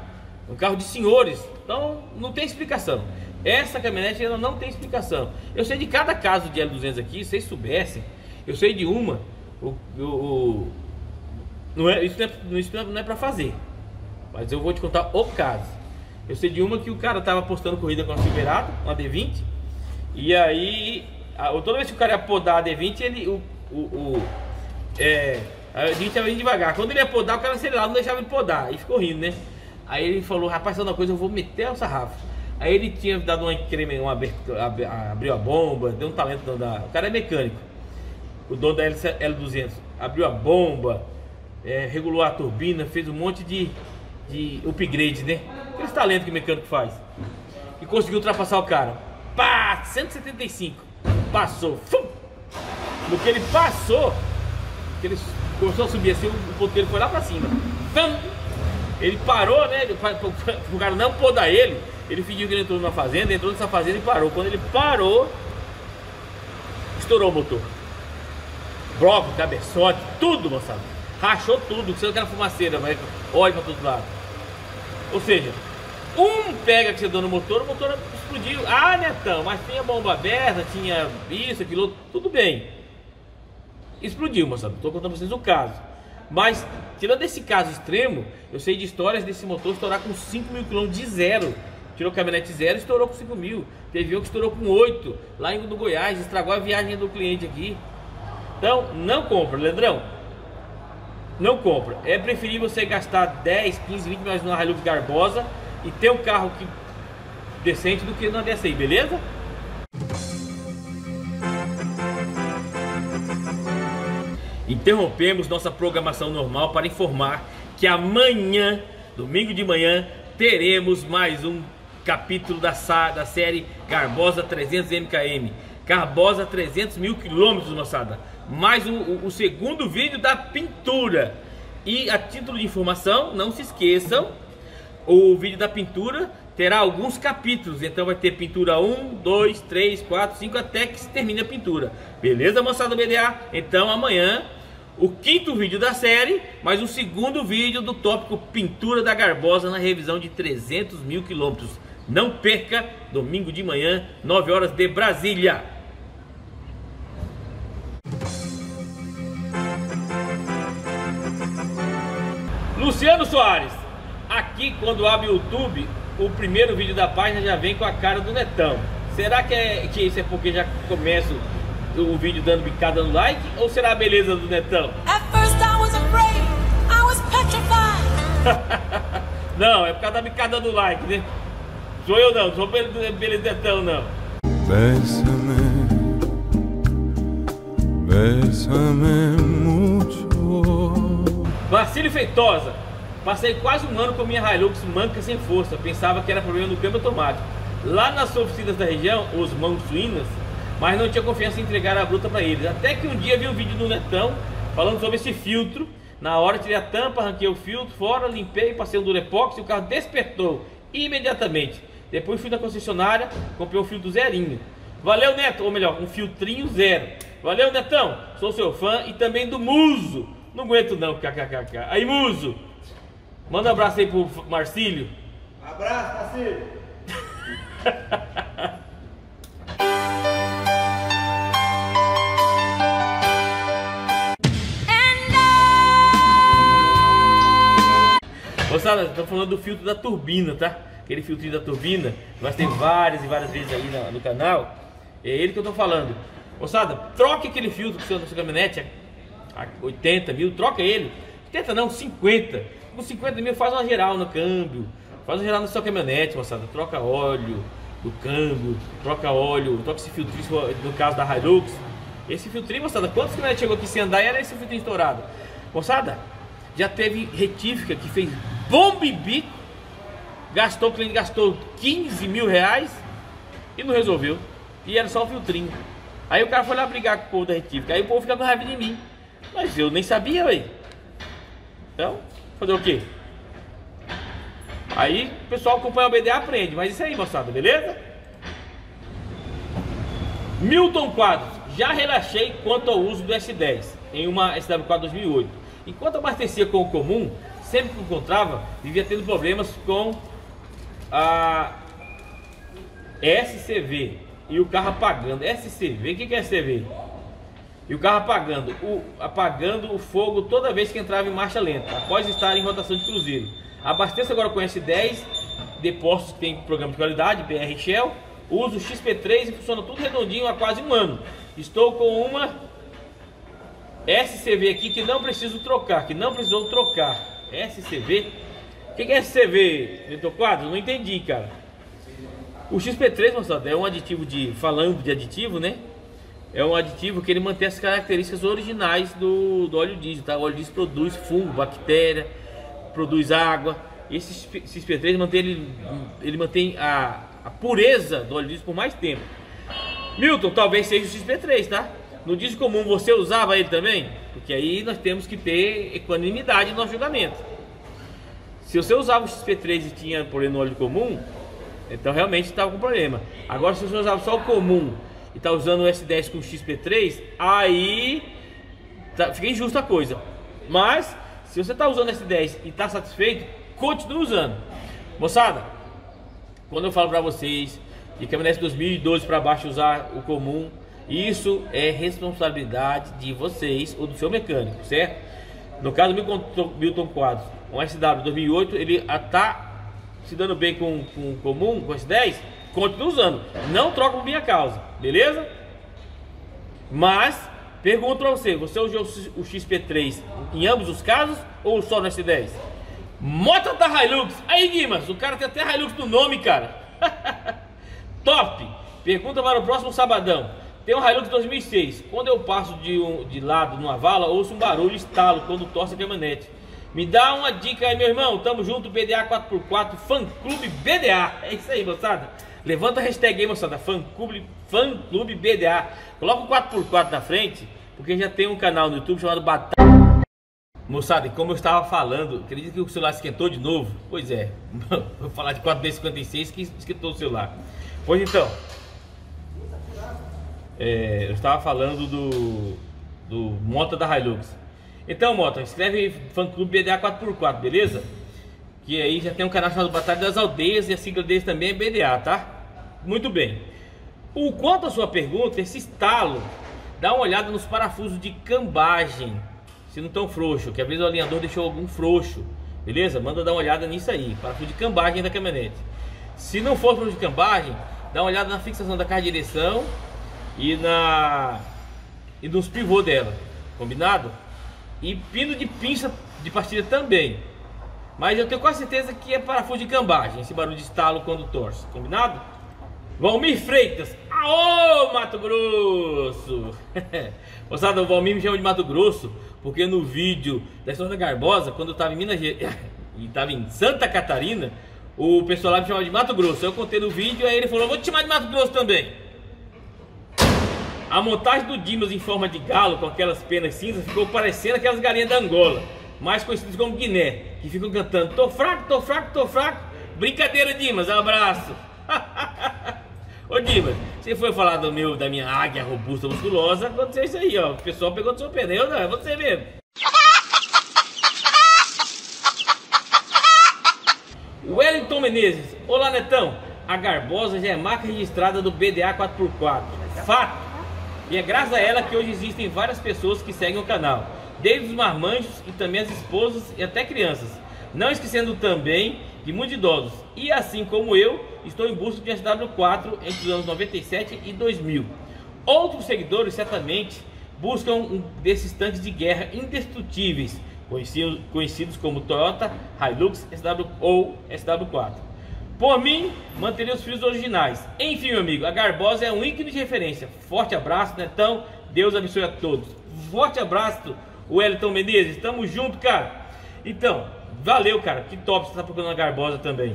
um carro de senhores, então não tem explicação. Essa caminhonete ainda não tem explicação. Eu sei de cada caso de L duzentos aqui, se vocês soubessem, eu sei de uma, o... o Não é, isso não é, não é pra fazer, mas eu vou te contar o caso. Eu sei de uma que o cara tava postando corrida com a Silverado, uma D vinte. E aí, a, toda vez que o cara ia podar a D vinte, ele, o, o, o, é, a D vinte tava indo devagar. Quando ele ia podar, o cara, sei lá, não deixava ele podar. E ficou rindo, né? Aí ele falou, rapaz, sabe uma coisa, eu vou meter o sarrafo. Aí ele tinha dado uma incremento, uma abertura, ab, abriu a bomba, deu um talento. Da, o cara é mecânico, o dono da L duzentos, abriu a bomba. É, regulou a turbina, fez um monte de, de upgrade, né? Aqueles talentos que o mecânico faz. E conseguiu ultrapassar o cara. Pá! cento e setenta e cinco. Passou. Fum! No que ele passou, que ele começou a subir assim, o ponteiro foi lá pra cima. Pum! Ele parou, né? O cara não podar ele. Ele fingiu que ele entrou numa fazenda, entrou nessa fazenda e parou. Quando ele parou, estourou o motor. Bloco, cabeçote, tudo, moçada. Rachou tudo, que você não quer fumaceira, mas olha para todo lado. Ou seja, um pega que você deu no motor, o motor explodiu. Ah, Netão, mas tinha bomba aberta, tinha isso, aquilo, tudo bem. Explodiu, moçada. Estou contando para vocês o caso. Mas, tirando esse caso extremo, eu sei de histórias desse motor estourar com cinco mil quilômetros de zero. Tirou caminhonete zero e estourou com cinco mil. Teve um que estourou com oito, lá em do Goiás, estragou a viagem do cliente aqui. Então, não compra, Leandrão. Não compra, é preferível você gastar dez, quinze, vinte mil reais numa Hilux Garbosa e ter um carro que... decente do que numa dessa aí, beleza? Interrompemos nossa programação normal para informar que amanhã, domingo de manhã, teremos mais um capítulo da, da série Garbosa trezentos M K M. Garbosa trezentos mil quilômetros, moçada. Mais o, o, o segundo vídeo da pintura. E a título de informação, não se esqueçam, o vídeo da pintura terá alguns capítulos, então vai ter pintura um, dois, três, quatro, cinco, até que se termine a pintura. Beleza, moçada do B D A? Então amanhã, o quinto vídeo da série, mas o segundo vídeo do tópico pintura da Garbosa na revisão de trezentos mil quilômetros. Não perca, domingo de manhã, nove horas de Brasília. Luciano Soares, aqui quando abre o YouTube, o primeiro vídeo da página já vem com a cara do Netão. Será que, é, que isso é porque já começo o vídeo dando bicada no like? Ou será a beleza do Netão? At first I was afraid, I was petrified. Não, é por causa da bicada do like, né? Sou eu não, sou beleza do Netão não. Bésame, bésame muito. Marcílio Feitosa, passei quase um ano com minha Hilux manca sem força, pensava que era problema do câmbio automático. Lá nas oficinas da região, os mãos suínas, mas não tinha confiança em entregar a bruta para eles. Até que um dia vi um vídeo do Netão falando sobre esse filtro. Na hora tirei a tampa, arranquei o filtro fora, limpei, passei um durepox e o carro despertou imediatamente. Depois fui na concessionária, comprei um filtro zerinho. Valeu, Neto, ou melhor, um filtrinho zero. Valeu, Netão, sou seu fã e também do Muso. Não aguento não, kkkk. Aí, Muso, manda um abraço aí pro Marcílio. Abraço, Marcílio. Moçada, tô falando do filtro da turbina, tá? Aquele filtrinho da turbina, nós tem várias e várias vezes aí no, no canal. É ele que eu tô falando. Moçada, troque aquele filtro que você na sua caminhonete. oitenta mil, troca ele, tenta não, cinquenta, com cinquenta mil faz uma geral no câmbio, faz uma geral na sua caminhonete, moçada, troca óleo do câmbio, troca óleo, troca esse filtrinho, no caso da Hilux, esse filtrinho, moçada, quantos caminhonetes chegou aqui sem andar e era esse filtrinho estourado, moçada, já teve retífica que fez bomba e bico, gastou, o cliente gastou quinze mil reais e não resolveu, e era só um filtrinho, aí o cara foi lá brigar com o povo da retífica, aí o povo fica com raiva de mim. Mas eu nem sabia, ué. Então, fazer o quê? Aí, o pessoal acompanha o B D A, aprende. Mas isso aí, moçada, beleza? Milton Quadros. Já relaxei quanto ao uso do S dez em uma S W quatro dois mil e oito. Enquanto abastecia com o comum, sempre que encontrava, vivia tendo problemas com a S C V e o carro apagando. S C V, o que é S C V? E o carro apagando o, apagando o fogo toda vez que entrava em marcha lenta, após estar em rotação de cruzeiro. Abasteça agora com S dez, depósitos que tem programa de qualidade, B R Shell. Uso X P três e funciona tudo redondinho há quase um ano. Estou com uma S C V aqui que não preciso trocar, que não precisou trocar. S C V? O que é S C V, Neto Quadro? Não entendi, cara. O X P três, moçada, é um aditivo de... Falando de aditivo, né? É um aditivo que ele mantém as características originais do, do óleo diesel, tá? O óleo diesel produz fungo, bactéria, produz água. Esse X P três mantém, ele, ele mantém a, a pureza do óleo diesel por mais tempo. Milton, talvez seja o X P três, tá? No diesel comum você usava ele também? Porque aí nós temos que ter equanimidade no julgamento. Se você usava o X P três e tinha problema no óleo comum, então realmente estava com problema. Agora se você usava só o comum e tá usando o S dez com o X P três, aí tá, fica injusta a coisa. Mas se você tá usando o S dez e tá satisfeito, continue usando. Moçada, quando eu falo para vocês de caminhonete dois mil e doze para baixo usar o comum, isso é responsabilidade de vocês ou do seu mecânico, certo? No caso do Milton Quadros, um S W dois mil e oito, ele tá se dando bem com, com o comum, com o S dez, continua usando, não troca por minha causa, beleza? Mas, pergunto pra você, você usou o X P três em ambos os casos ou só no S dez? Moto da Hilux, aí Dimas, o cara tem até Hilux no nome, cara. Top! Pergunta para o próximo sabadão. Tem um Hilux dois mil e seis, quando eu passo de, um, de lado numa vala, ouço um barulho, estalo quando torce a caminhonete. Me dá uma dica aí, meu irmão, tamo junto, B D A quatro por quatro, fã clube B D A, é isso aí, moçada. Levanta a hashtag aí, moçada, fã clube, fã clube B D A. Coloca o quatro por quatro na frente, porque já tem um canal no YouTube chamado Batalha Moçada, como eu estava falando, acredito que o celular esquentou de novo. Pois é, vou falar de quatro vezes cinquenta e seis que esquentou o celular. Pois então, é, eu estava falando do, do Mota da Hilux. Então, Mota, escreve fã clube B D A quatro por quatro, beleza? Que aí já tem um canal chamado Batalha das Aldeias e a sigla deles também é B D A, tá? Muito bem. O quanto à sua pergunta, esse estalo, dá uma olhada nos parafusos de cambagem. Se não tão frouxo, que às vezes o alinhador deixou algum frouxo, beleza? Manda dar uma olhada nisso aí, parafuso de cambagem da caminhonete. Se não for parafuso de cambagem, dá uma olhada na fixação da caixa de direção e na e nos pivôs dela, combinado? E pino de pinça de pastilha também. Mas eu tenho quase certeza que é parafuso de cambagem, esse barulho de estalo quando torce, combinado? Valmir Freitas, aô Mato Grosso! Moçada, o Valmir me chama de Mato Grosso porque no vídeo da história da Garbosa, quando eu estava em Minas Gerais e estava em Santa Catarina, o pessoal lá me chamava de Mato Grosso. Eu contei no vídeo, aí ele falou: vou te chamar de Mato Grosso também. A montagem do Dimas em forma de galo com aquelas penas cinzas ficou parecendo aquelas galinhas da Angola, mais conhecidas como Guiné, que ficam cantando: tô fraco, tô fraco, tô fraco. Brincadeira, Dimas, abraço. Ô Dimas, você foi falar do meu, da minha águia robusta musculosa, aconteceu isso aí, ó. O pessoal pegou do seu pneu, não, é você mesmo. Wellington Menezes, olá Netão, a Garbosa já é marca registrada do B D A quatro por quatro, fato. E é graças a ela que hoje existem várias pessoas que seguem o canal, desde os marmanjos e também as esposas e até crianças. Não esquecendo também de muitos idosos. E assim como eu, estou em busca de S W quatro entre os anos noventa e sete e dois mil. Outros seguidores certamente buscam um desses tanques de guerra indestrutíveis, conhecidos, conhecidos como Toyota, Hilux, S W ou S W quatro. Por mim, manteria os fios originais. Enfim, meu amigo, a Garbosa é um ícone de referência. Forte abraço, Netão. Deus abençoe a todos. Forte abraço, Wellington Menezes. Tamo junto, cara. Então, valeu, cara. Que top você tá procurando a Garbosa também.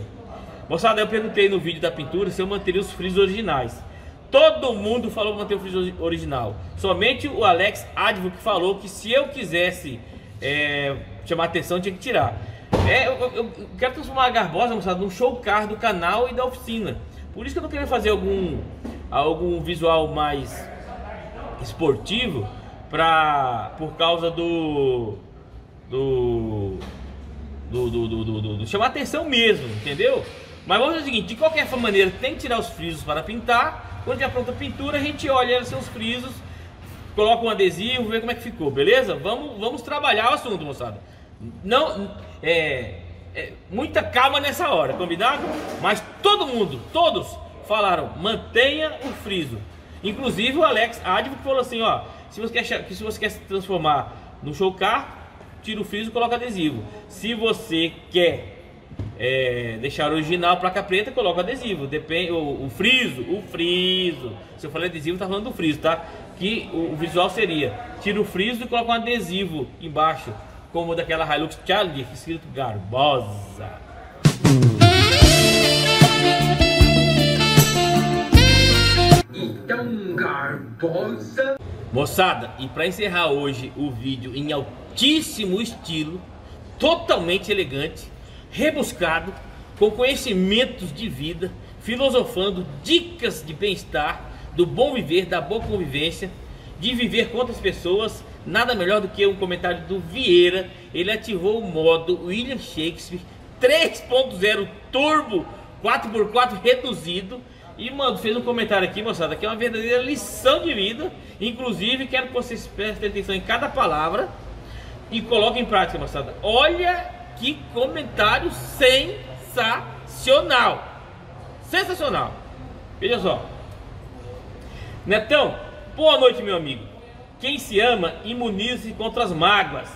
Moçada, eu perguntei no vídeo da pintura se eu manteria os frisos originais. Todo mundo falou que manter o friso original. Somente o Alex Advo que falou que se eu quisesse é, chamar atenção, tinha que tirar. É, eu, eu quero transformar a Garbosa, moçada, num show car do canal e da oficina. Por isso que eu tô querendo fazer algum, algum visual mais esportivo pra, por causa do... do Do, do, do, do, do, do chamar atenção mesmo, entendeu? Mas vamos fazer o seguinte: de qualquer maneira tem que tirar os frisos para pintar. Quando tiver pronta a pintura, a gente olha os seus frisos, coloca um adesivo, vê como é que ficou, beleza? Vamos, vamos trabalhar o assunto, moçada. Não é, é muita calma nessa hora, combinado? Mas todo mundo, todos falaram: mantenha o friso. Inclusive o Alex Advo falou assim: ó, se você quer, se você quer se transformar no show car, tira o friso e coloca adesivo. Se você quer é, deixar original, placa preta, coloca adesivo. Depende, o, o friso, o friso. Se eu falei adesivo, tá falando do friso, tá? Que o, o visual seria: tira o friso e coloca um adesivo embaixo, como daquela Hilux Charlie, escrito Garbosa. Então, Garbosa. Moçada, e para encerrar hoje o vídeo em alto altíssimo estilo, totalmente elegante, rebuscado, com conhecimentos de vida, filosofando dicas de bem-estar, do bom viver, da boa convivência, de viver com outras pessoas, nada melhor do que um comentário do Vieira. Ele ativou o modo William Shakespeare três ponto zero Turbo quatro por quatro reduzido e mano, fez um comentário aqui, moçada, que é uma verdadeira lição de vida. Inclusive quero que vocês prestem atenção em cada palavra e coloca em prática, moçada. Olha que comentário sensacional! Sensacional! Veja só. Netão, boa noite, meu amigo. Quem se ama, imuniza-se contra as mágoas.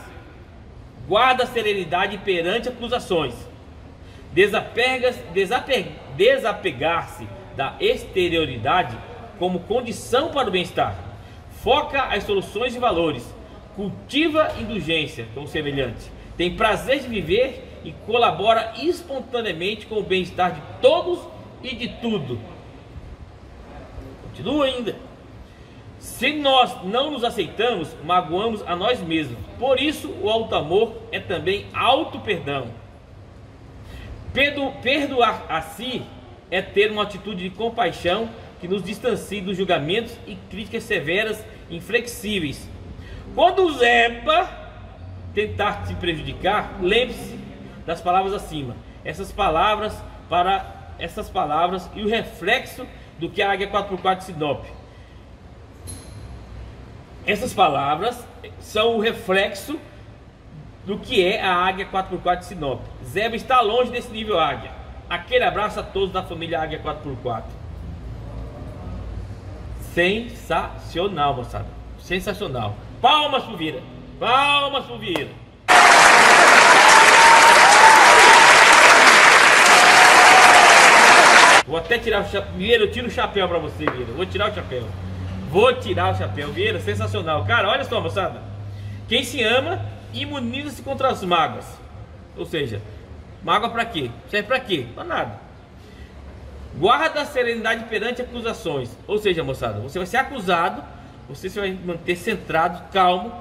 Guarda a serenidade perante acusações. Desapega-se, desapega, desapegar-se da exterioridade como condição para o bem-estar. Foca as soluções e valores. Cultiva indulgência como semelhante, tem prazer de viver e colabora espontaneamente com o bem-estar de todos e de tudo. Continua ainda. Se nós não nos aceitamos, magoamos a nós mesmos. Por isso, o alto amor é também alto perdão. Perdoar a si é ter uma atitude de compaixão que nos distancie dos julgamentos e críticas severas e inflexíveis. Quando o Zepa tentar te prejudicar, lembre-se das palavras acima. Essas palavras para essas palavras e o reflexo do que a Águia quatro por quatro Sinop. Essas palavras são o reflexo do que é a Águia quatro por quatro Sinop. Zeba está longe desse nível Águia. Aquele abraço a todos da família Águia quatro por quatro. Sensacional, moçada. Sensacional. Palmas pro Vieira. Palmas pro Vieira. Vou até tirar o chapéu. Vieira, eu tiro o chapéu pra você, Vieira. Vou tirar o chapéu. Vou tirar o chapéu, Vieira. Sensacional. Cara, olha só, moçada. Quem se ama imuniza-se contra as mágoas. Ou seja, mágoa pra quê? Serve pra quê? Pra nada. Guarda a serenidade perante acusações. Ou seja, moçada, você vai ser acusado, você se vai manter centrado, calmo,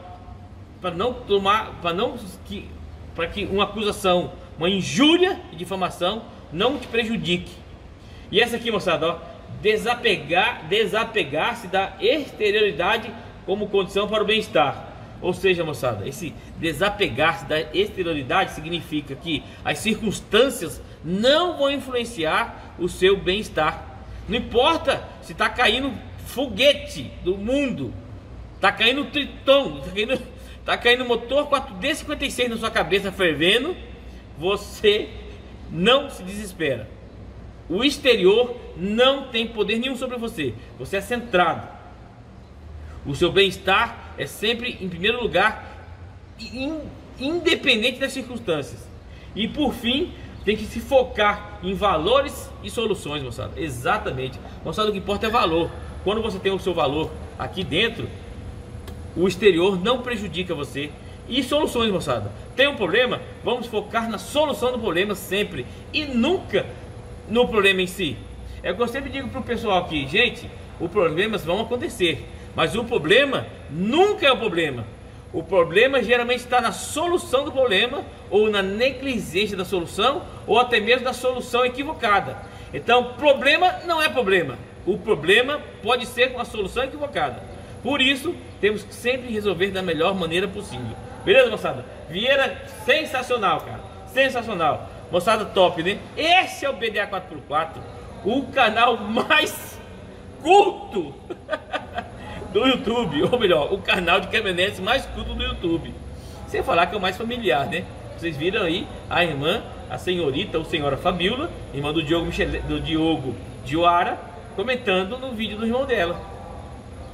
para não tomar, para não que, para que uma acusação, uma injúria e difamação não te prejudique. E essa aqui, moçada, ó, desapegar, desapegar-se da exterioridade como condição para o bem-estar. Ou seja, moçada, esse desapegar-se da exterioridade significa que as circunstâncias não vão influenciar o seu bem-estar. Não importa se está caindo foguete do mundo, está caindo Triton, está caindo, tá caindo motor quatro D cinquenta e seis na sua cabeça fervendo, você não se desespera. O exterior não tem poder nenhum sobre você, você é centrado. O seu bem-estar é sempre em primeiro lugar, in, independente das circunstâncias. E por fim, tem que se focar em valores e soluções, moçada. Exatamente. Moçada, o que importa é valor. Quando você tem o seu valor aqui dentro, o exterior não prejudica você. E soluções, moçada. Tem um problema? Vamos focar na solução do problema sempre. E nunca no problema em si. É o que eu sempre digo para o pessoal aqui. Gente, os problemas vão acontecer. Mas o problema nunca é o problema. O problema geralmente está na solução do problema, ou na negligência da solução, ou até mesmo na solução equivocada. Então, problema não é problema. O problema pode ser com a solução equivocada. Por isso, temos que sempre resolver da melhor maneira possível. Beleza, moçada? Vieira, sensacional, cara. Sensacional. Moçada, top, né? Esse é o B D A quatro por quatro, o canal mais culto do YouTube, ou melhor, o canal de caminhonetes mais curto do YouTube, sem falar que é o mais familiar, né? Vocês viram aí a irmã, a senhorita ou senhora Fabíola, irmã do Diogo, Michele, do Diogo Dioara, comentando no vídeo do irmão dela.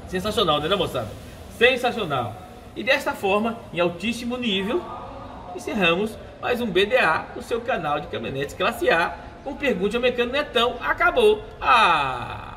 Sensacional, né, moçada? Sensacional. E desta forma, em altíssimo nível, encerramos mais um B D A, o seu canal de caminhonetes classe A, com pergunta ao mecânico Netão. Acabou. Ah!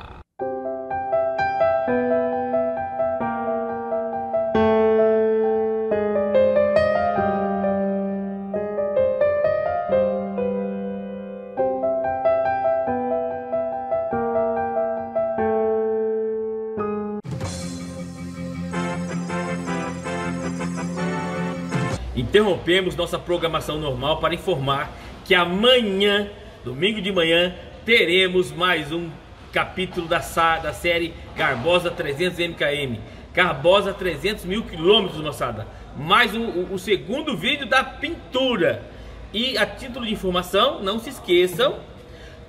Interrompemos nossa programação normal para informar que amanhã, domingo de manhã, teremos mais um capítulo da, da série Garbosa trezentos M K M. Garbosa trezentos mil quilômetros, moçada. Mais o, o, o segundo vídeo da pintura. E a título de informação, não se esqueçam,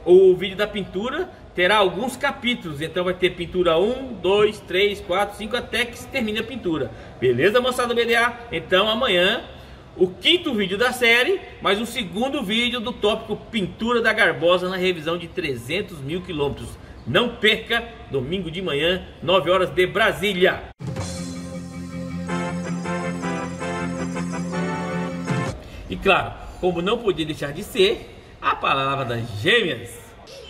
o vídeo da pintura terá alguns capítulos. Então vai ter pintura um, dois, três, quatro, cinco, até que se termine a pintura. Beleza, moçada do B D A? Então amanhã, o quinto vídeo da série, mas o segundo vídeo do tópico Pintura da Garbosa na revisão de trezentos mil quilômetros. Não perca, domingo de manhã, nove horas de Brasília. E claro, como não podia deixar de ser, a palavra das gêmeas.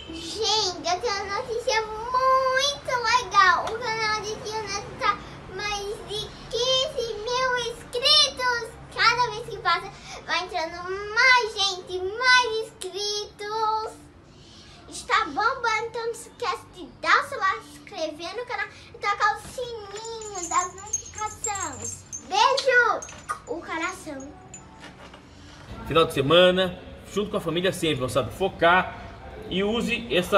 Gente, eu tenho uma notícia muito legal. O canal de Tio Neto tá mais de quinze mil inscritos. Cada vez que passa, vai entrando mais gente, mais inscritos. tá bombando, então não se esquece de dar o seu like, se inscrever no canal e tocar o sininho das notificações. Beijo! O coração. Final de semana, junto com a família sempre, não sabe? Focar e use esse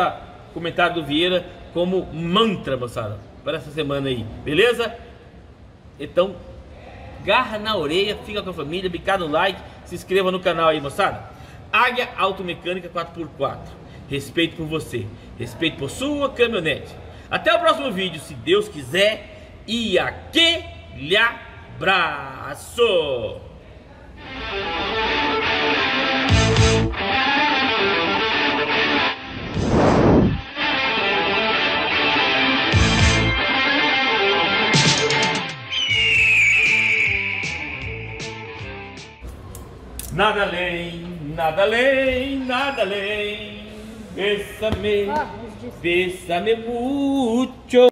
comentário do Vieira como mantra, moçada, para essa semana aí, beleza? Então, garra na orelha, fica com a família, bicada no like, se inscreva no canal aí, moçada. Águia Automecânica quatro por quatro, respeito por você, respeito por sua caminhonete. Até o próximo vídeo, se Deus quiser, e aquele abraço! Nada além, nada além, nada além. Bésame, bésame mucho.